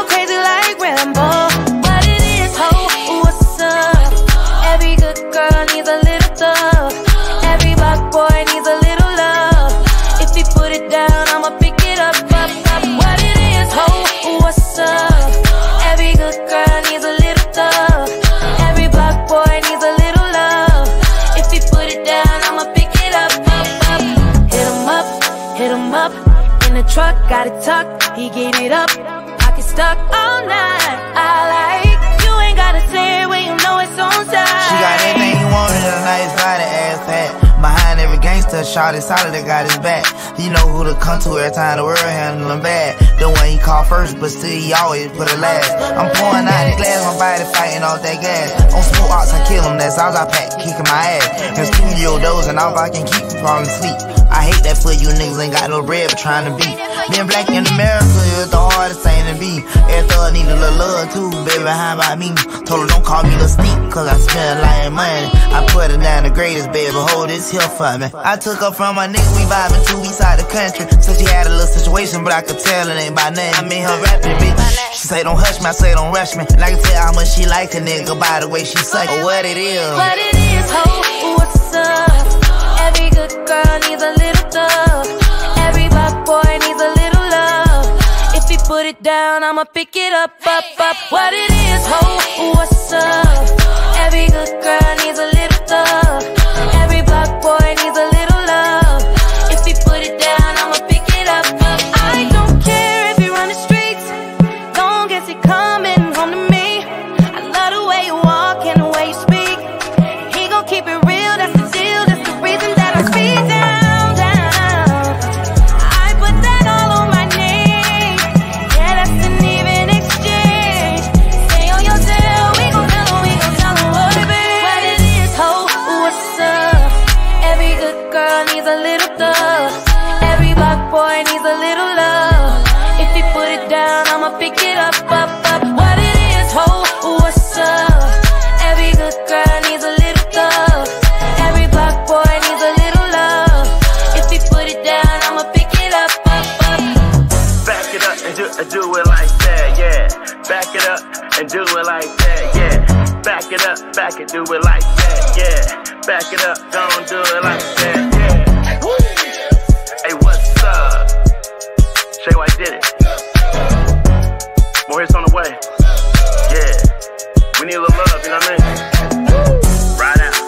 Crazy like Rambo. What it is, ho, what's up? Every good girl needs a little thug. hit him up. In the truck, got it tucked, he get it up. Pocket stuck all night, I like. You ain't gotta say it when you know it's on time. She got everything you want in a nice body, ass hat. Behind every gangster, shot is solid, they got his back. He know who to come to every time the world handle him bad. The one he called first, but still he always put it last. I'm pouring out the glass, my body fighting off that gas. On smoke ox, I kill him, that's all I pack, kicking my ass. In studio doors, and all I can keep from falling asleep. I hate that for you niggas ain't got no bread, but trying to be. Being black in America is the hardest thing to be. Every thug need a little love too, baby, how about me? Told her don't call me the sneak, cause I smell like money. I put her down the greatest, baby, hold this here for me. I took her from my nigga, we vibing to east side the country. So she had a little situation, but I could tell it ain't by name. I mean her rapping, bitch. She say don't hush me, I say don't rush me. And I can tell how much she like a nigga by the way she suck. Or what it is. What it is, ho, what's up? Every good girl needs a little thug. Every bad boy needs a little love. If he put it down, I'ma pick it up, up, up. What it is, ho, what's up? Every good girl needs a little thug. Every black boy needs a little love. If he put it down, I'ma pick it up, up. I don't care if you run the streets, long as he coming home to me. I love the way you walk and the way you speak. He gon' keep it real, that's the deal. That's the reason that I speed down, down. I put that all on my name. Yeah, that's an even exchange. Stay on your tail, we gon' tell him what it is, ho, what's up? Every good girl needs a little thug. Every black boy needs a little love. If you put it down, I'ma pick it up, up, up. What it is, ho, what's up? Every good girl needs a little thug. Every black boy needs a little love. If you put it down, I'ma pick it up, up, up. Back it up and do it like that, yeah. Back it up and do it like that, yeah. Back it up, back and do it like that, yeah. Back it up, don't do it like that, yeah. Woo. Hey, what's up? Shay White did it. More hits on the way. Yeah, we need a little love, you know what I mean? Ride out.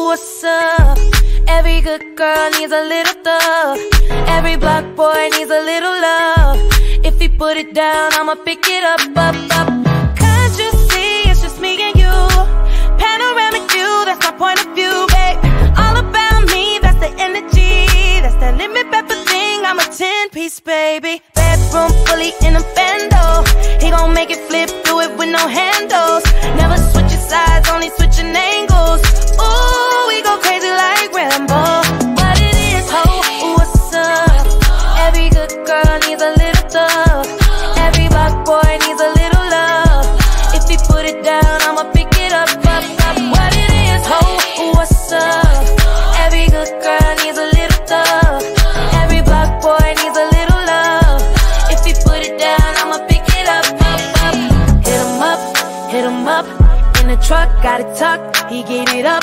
What's up? Every good girl needs a little thug. Every black boy needs a little love. If he put it down, I'ma pick it up, up, up. Can't you see it's just me and you? Panoramic view, that's my point of view, babe. All about me, that's the energy. That's that limit pepper thing, I'm a 10-piece, baby. Bedroom fully in a bando. He gon' make it flip, do it with no handles. Never switching sides, only switching angles. Ooh, we go crazy like Rambo. What it is, ho, what's up? Every good girl needs a little thug. Every black boy needs a little love. If he put it down, I'ma pick it up, up, up. What it is, ho, what's up? Every good girl needs a little thug. Every black boy needs a little love. If he put it down, I'ma pick it up, up, up. Hit him up, hit him up. In the truck, got it tucked, he get it up.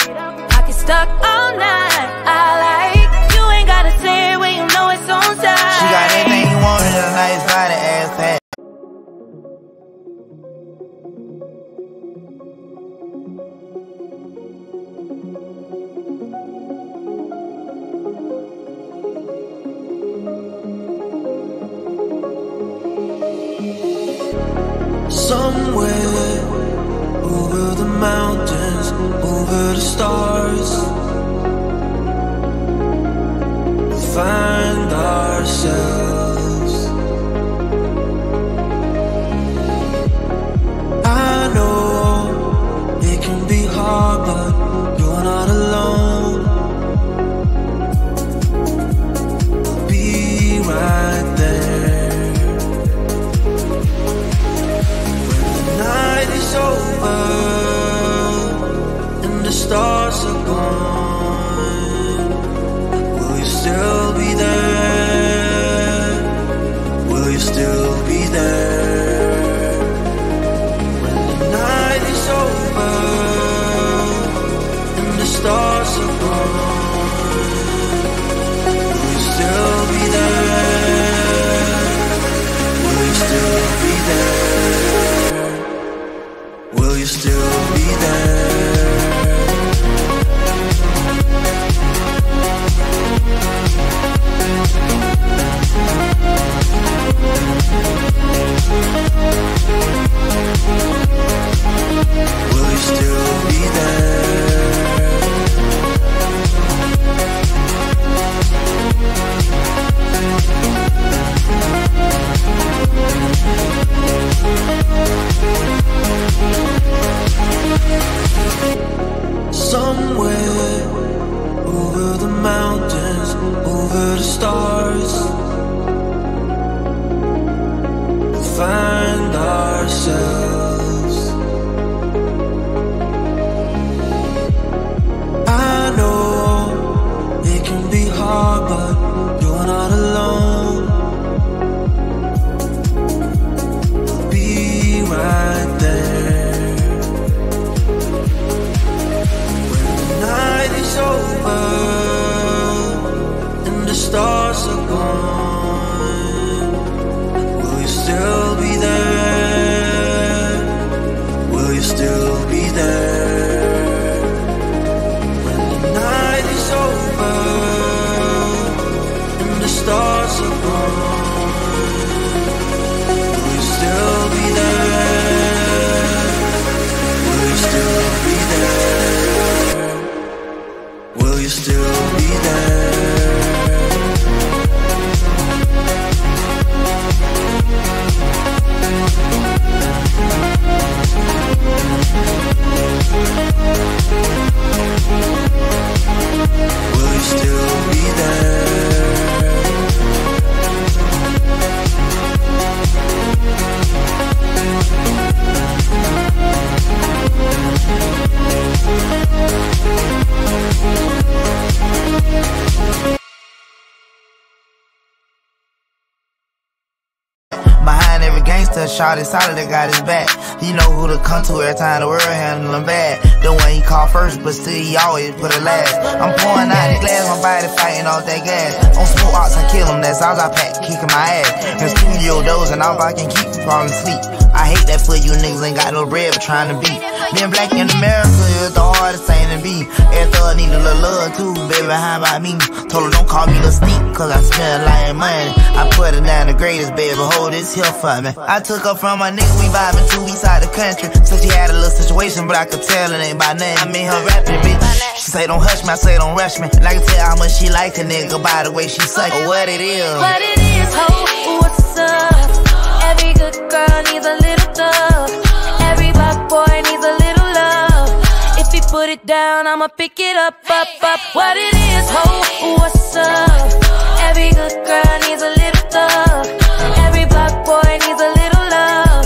Stuck all night, I like. You ain't gotta say it when you know it's on time. She got everything you want in a nice body, ass hat. Somewhere over the mountains, over the stars, we find ourselves. I know it can be hard, but you're not alone. I'll be right there. When the night is over, stars are gone, will you still be there? gangster, shot is solid, that got his back. He know who to come to every time the world handle him bad. The one he called first, but still he always put it last. I'm pouring out the glass, my body fighting off that gas. On smoke outs, I kill him, that's all I pack, kicking my ass. And studio doors, and all I can keep from falling asleep. I hate that for you niggas ain't got no bread for trying to beat. Being black in America is the hardest thing to be. Every thug need a little love too, baby, how about me? Told her don't call me the sneak, cause I smell like money. I put her down the greatest, baby, hold this here for me. I took her from my nigga, we vibing to east side the country. So she had a little situation, but I could tell it ain't by nothing. I mean her rapping, bitch. She say don't hush me, I say don't rush me. And I can tell how much she like a nigga by the way she suck. Or what it is. What it is, ho, what's up? Every good girl needs a little love. Every bad boy needs a little love. If he put it down, I'ma pick it up, up, up. What it is, ho, what's up? Every good girl needs a little love. Every black boy needs a little love.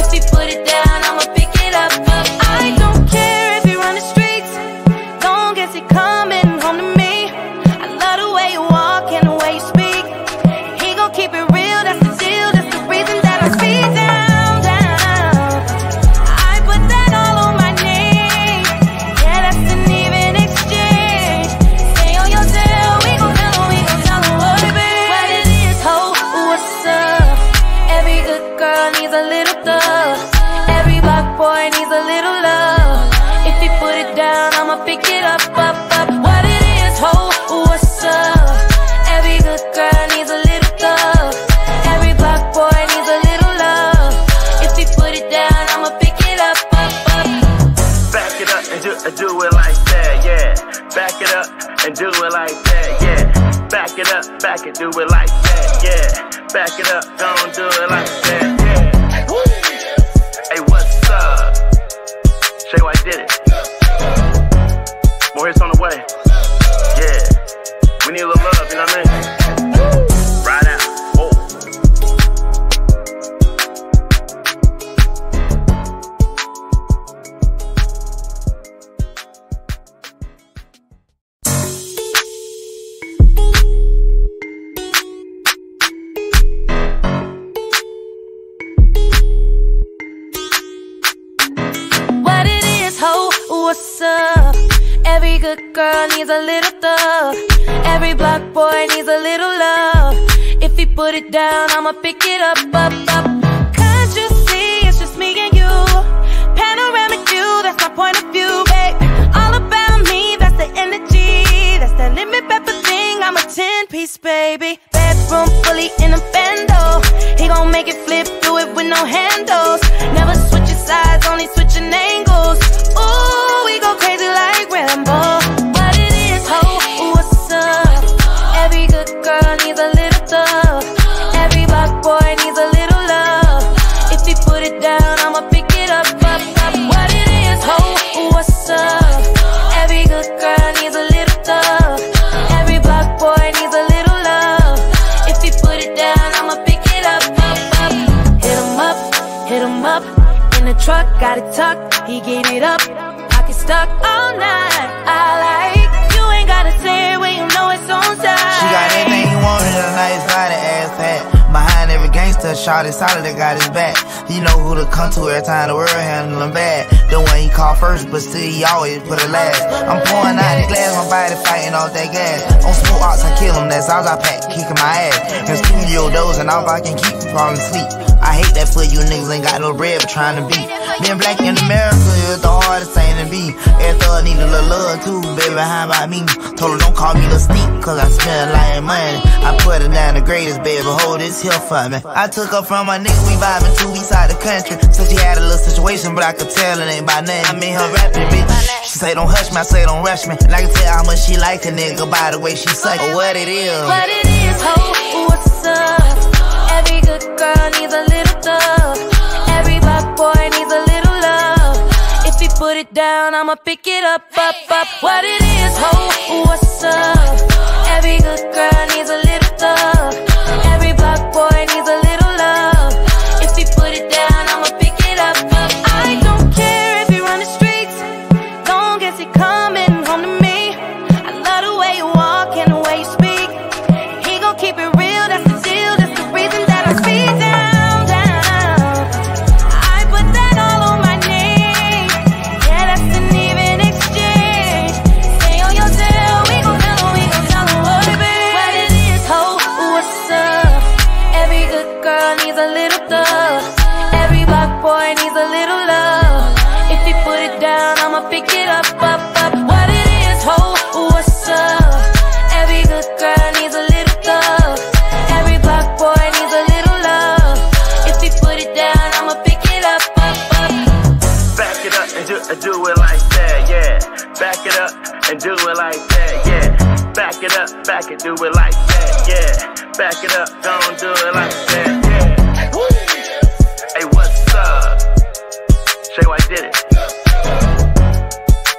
If he put it down, I'ma pick it up, up. I don't care if you run the streets, long as he coming home to me. I love the way you walk and the way you speak. He gon' keep it real, that's the deal, that's the reason that I speak down. And do it like that, yeah. Back it up, back and do it like that, yeah. Back it up, don't do it like that, yeah. Hey, what's up? Shay White did it. More hits on the way, yeah. We need a little love, you know what I mean? What's up? Every good girl needs a little love. Every black boy needs a little love. If he put it down, I'ma pick it up, up, up. Can't you see it's just me and you? Panoramic view, that's my point of view, babe. All about me, that's the energy. That's that limit pepper thing, I'm a 10-piece, baby. Bedroom fully in a bando. He gon' make it flip, do it with no handles. Never switching sides, only switching angles. Ooh, we go crazy like Rambo. What it is, ho, what's up? Every good girl needs a little love. Every black boy needs a little love. If he put it down, I'ma pick it up, up, up. What it is, ho, what's up? Every good girl needs a little love. Every black boy needs a little love. If he put it down, I'ma pick it up, up, up. Hit him up, in the truck, got it tucked, he get it up. Stuck all night, I like. You ain't gotta say it when you know it's on time. She got everything you want in a nice body, ass hat. Behind every gangster, shot is solid, that got his back. He know who to come to every time the world handle him bad. The one he called first, but still he always put it last. I'm pouring out the glass, my body fighting off that gas. On smoke outs, I kill him, that's all I pack, kicking my ass. And studio doors, and all I can keep from falling asleep. I hate that for you niggas ain't got no bread for trying to beat. Being black in America is the hardest thing to be. Every thug need a little love too, baby, how about me? Told her don't call me the sneak, cause I smell like money. I put her down the greatest, baby, hold this here for me. I took her from my nigga, we vibing to east side the country. So she had a little situation, but I could tell it ain't by nothing. I mean her rapping, bitch. She say don't hush me, I say don't rush me. And I can tell how much she like a nigga by the way she suck. Or what it is. What it is, ho, what's up? Every good girl needs a little love. Every black boy needs a little love. If he put it down, I'ma pick it up, up, up. What it is, ho, what's up? Every good girl needs a little love. Every black boy needs a little love. If he put it down, I'ma pick it up, up. I don't care if you run the streets, long as he coming home to me. I love the way you walk and the way you speak. He gon' keep it real, that's the deal, that's the reason that I speak down, down. Back it, do it like that, yeah. Back it up, don't do it like that, yeah. Hey, what's up? Shay White did it.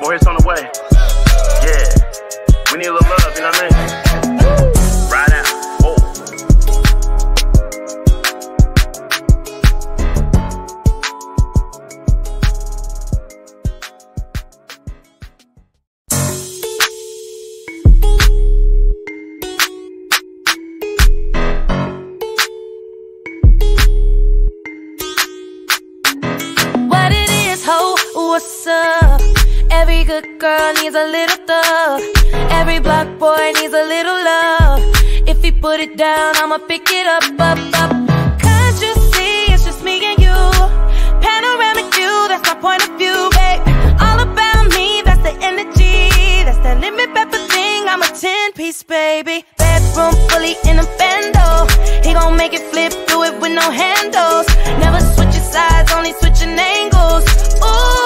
More hits on the way, yeah. We need a little love, you know what I mean? What's up? Every good girl needs a little thug. Every black boy needs a little love. If he put it down, I'ma pick it up, up, up. 'Cause you see, it's just me and you. Panoramic view, that's my point of view, babe. All about me, that's the energy. That's the limit, everything. I'm a 10-piece, baby. Bedroom fully in a bando. He gon' make it flip, do it with no handles. Never switching sides, only switching angles. Ooh.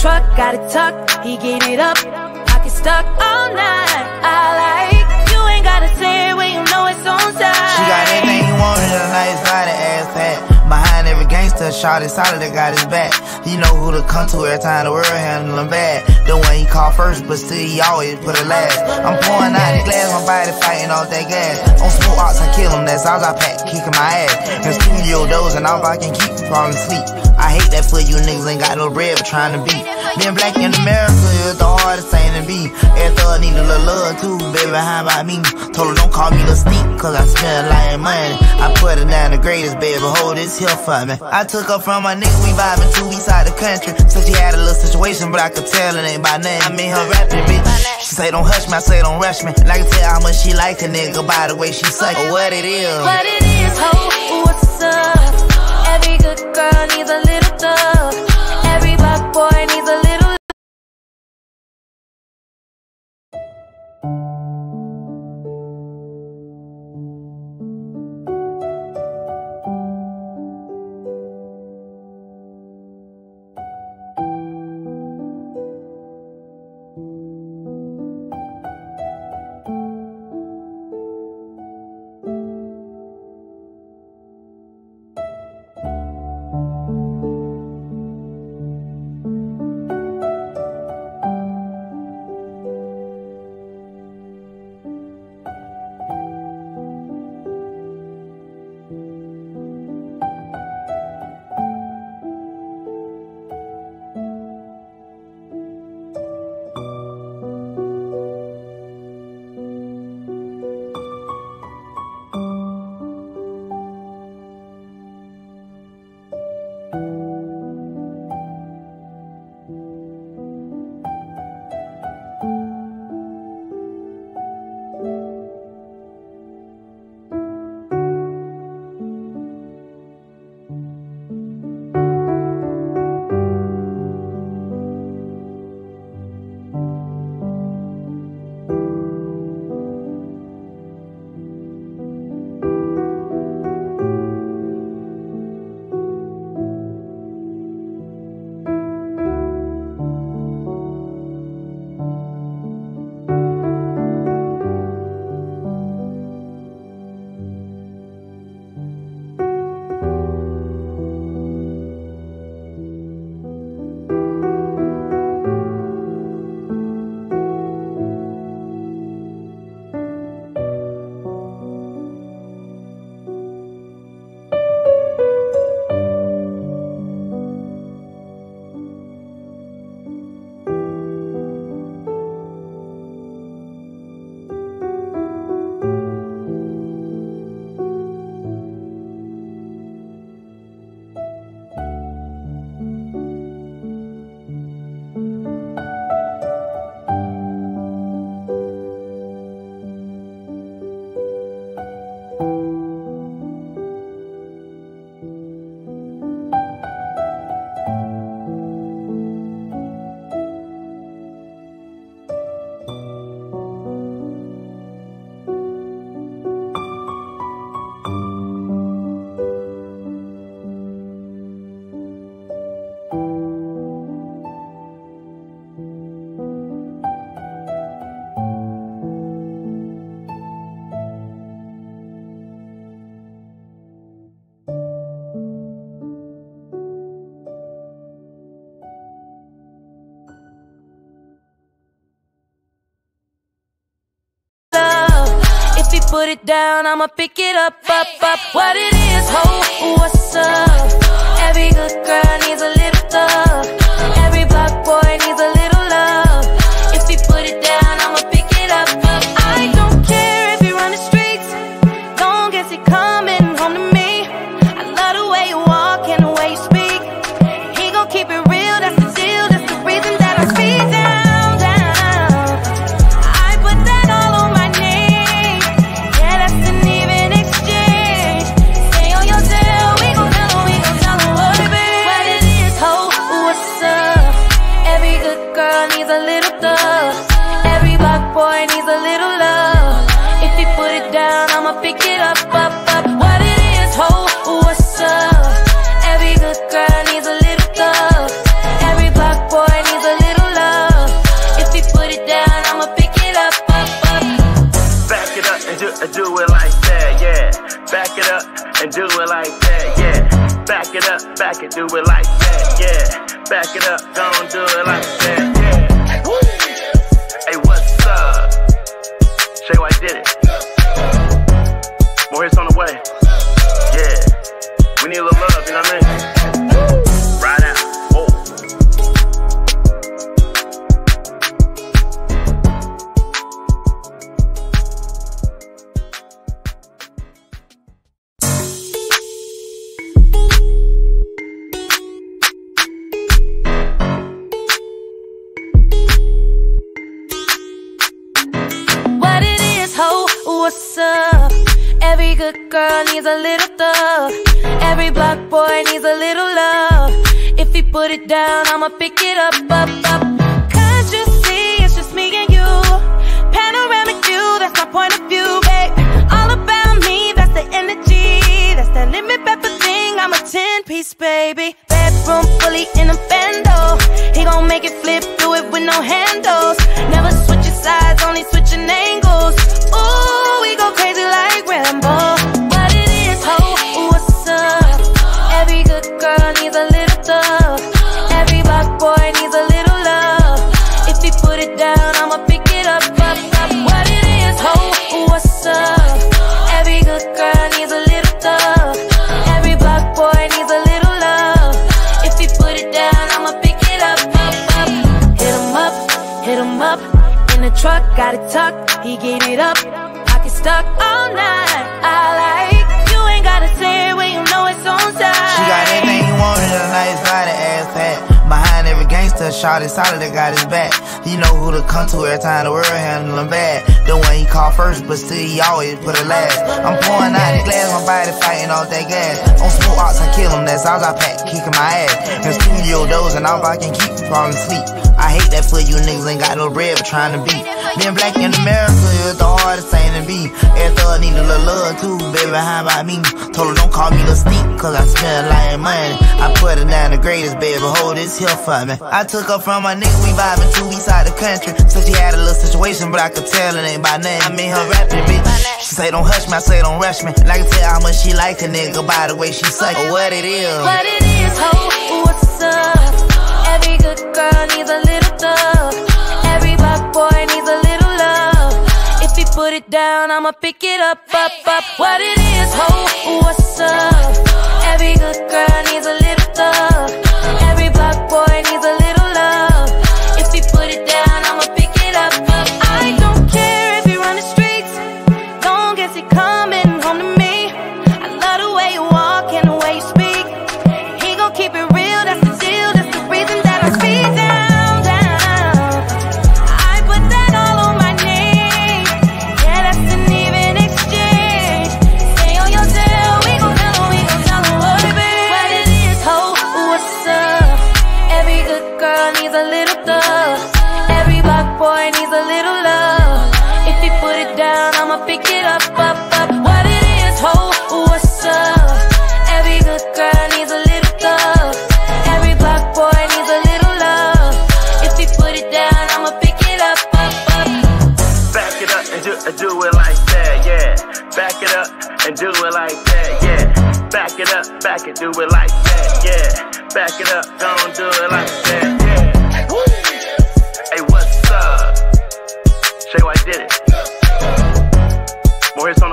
Truck, got it tucked, he get it up, pocket stuck all night. I like, you ain't gotta say it when you know it's on time. She got everything you want in a nice body, ass fat. Behind every gangster, shawty solid, that got his back. You know who to come to every time the world handle him bad. The one he called first, but still he always put it last. I'm pouring out the glass, my body fighting off that gas. On smoke ops, I kill him, that's all I pack, kicking my ass. In studio doors and all I can keep from sleep. I hate that for you niggas ain't got no bread for trying to beat. Being black in America is the hardest thing to be. Every thug need a little love too, baby, how about me? Told her don't call me the sneak, 'cause I smell like money. I put her down the greatest, baby, hold this here for me. I took her from my nigga, we vibing too, we side the country. So she had a little situation, but I could tell it ain't by name. I mean her rapping, bitch. She say don't hush me, I say don't rush me. And I can tell how much she like a nigga by the way she suck. What it is. What it is, ho, what's up? Every good girl needs a little thug. Every black boy needs a little put it down, I'ma pick it up, up, up. What it is, ho, what's up? Every good girl needs a little thug. Every black boy needs a little love. If you put it down, I'ma pick it up, up. I don't care if you run the streets, long as you're coming home to me. I love the way you walk and the way you speak. He gon' keep it real, that's the deal. That's the reason that I speed down, down. I put that all on my name. Yeah, that's an even exchange. Stay on your tail, we gon' tell them what it is, ho, what's up? Every good girl needs a little thug. Every black boy needs a little love. If you put it down, I'ma pick it up, up, up. What it is, ho, what's up? Every good girl needs a little thug. Every black boy needs a little love. If you put it down, I'ma pick it up, up, up. Back it up and do it like that, yeah. Back it up and do it like that, yeah. Back it up, back it, do it like that, yeah. Back it up, don't do it like that, yeah. Hey, what's up? Shay White did it. More hits on the way. Yeah, we need a little love, you know what I mean? What it is, ho, what's up? Every good girl needs a little thug. Every black boy needs a little love. If you put it down, I'ma pick it up, up, up. Cause you see, it's just me and you. Panoramic view, that's my point of view, babe. All about me, that's the energy. That's the limit, everything, I'm a 10-piece, baby. Bedroom fully in a bando. He gon' make it flip, do it with no handles. Never switching sides, only switching angles. Ooh, we go crazy like Rambo. What it is, ho, what's up? Every good girl needs a little thug. Every black boy needs a little love. If you put it down, I'ma pick it up, up, up. What it is, ho, what's up? Every good girl needs a little thug. Every black boy needs a little love. If you put it down, I'ma pick it up, up, up. Hit 'em up, hit 'em up. In the truck, got it tucked, he gave it up. I get stuck all night. I like, you ain't gotta say it when you know it's on time. She got everything you want in a nice body, ass fat. Behind every gangster, shot it solid, that got his back. You know who to come to every time the world handle him bad. The one he called first, but still he always put it last. I'm pouring out the glass, my body fighting off that gas. On smoke ops, I kill him, that's all I pack, kicking my ass. In studio doors, and all I can keep from falling asleep. I hate that for you niggas ain't got no bread but trying to beat. Being black in America is the hardest thing to be. Every thug need a little love too, baby, how about me? Told her don't call me the stink, cause I smell like money. I put her down the greatest, baby, hold this here for me. I took her from my nigga, we vibing too, we side the country. So she had a little situation, but I could tell it ain't by name. I mean her rapping, bitch. She say don't hush me, I say don't rush me. And I can tell how much she like a nigga by the way she suck. What it is. What it is, ho, what's up? Every good girl needs a little thug. Every black boy needs a little love. If you put it down, I'ma pick it up, up, up. What it is, ho, what's up? Every good girl needs a little thug. Every black boy needs a little love. If you put it down, I'ma pick it up, up. I don't care if you run the streets, long as you're coming home to me. I love the way you walk and the way you speak. He gon' keep it real, that's the deal. That's the reason that I speed down, down. I put that all on my name. Yeah, that's an even exchange. Stay on your tail, we gon' tell 'em what it is. What it is, ho, what's up? Every good girl needs a little thug. Every black boy needs a little love. If you put it down, I'ma pick it up, up, up. What it is, ho, what's up? Every good girl needs a little thug. Every black boy needs a little love. If you put it down, I'ma pick it up, up, up. Back it up and do it like that, yeah. Back it up and do it like that, yeah. Back it up, back it, do it like that, yeah. Back it up, don't do it like that, yeah. Hey, what's up? Shay White did it. More hits on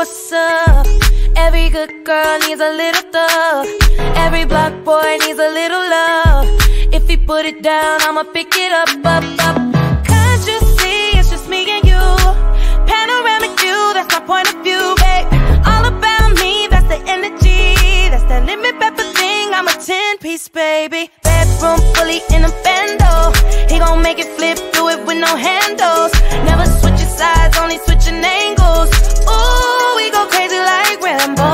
what's up. Every good girl needs a little thug. Every black boy needs a little love. If he put it down, I'ma pick it up, up, up. Cause you see, it's just me and you. Panoramic view, that's my point of view, babe. All about me, that's the energy. That's the limit, pepper thing, I'm a 10-piece, baby. Bedroom fully in a bando. He gon' make it flip, do it with no handles. Never switching sides, only switching angles. Ooh, we go crazy like Rambo.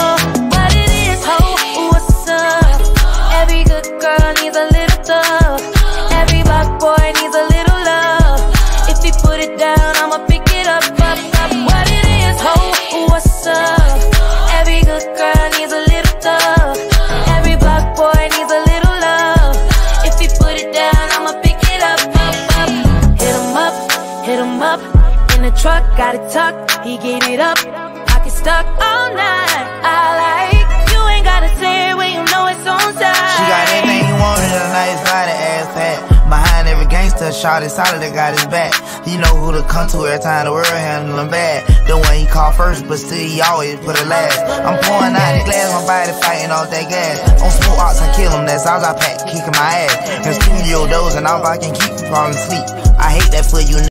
What it is, ho, what's up? Every good girl needs a little thug. Every black boy needs a little love. If he put it down, I'ma pick it up, up, up. What it is, ho, what's up? Every good girl needs a little thug. Every black boy needs a little love. If he put it down, I'ma pick it up, up, up. Hit him up, hit him up. In the truck, got it tucked, he gave it up. Pocket stuck all night. I like, you ain't gotta say it when you know it's on time. She got everything you want in a nice body, ass hat. Behind every gangster, shawty solid, that got his back. You know who to come to every time the world handle him bad. The one he called first, but still he always put it last. I'm pouring out the glass, my body fighting off that gas. On smoke ops, I kill him, that's all I pack, kicking my ass. In studio doors, and all I can keep from sleep. I hate that for you.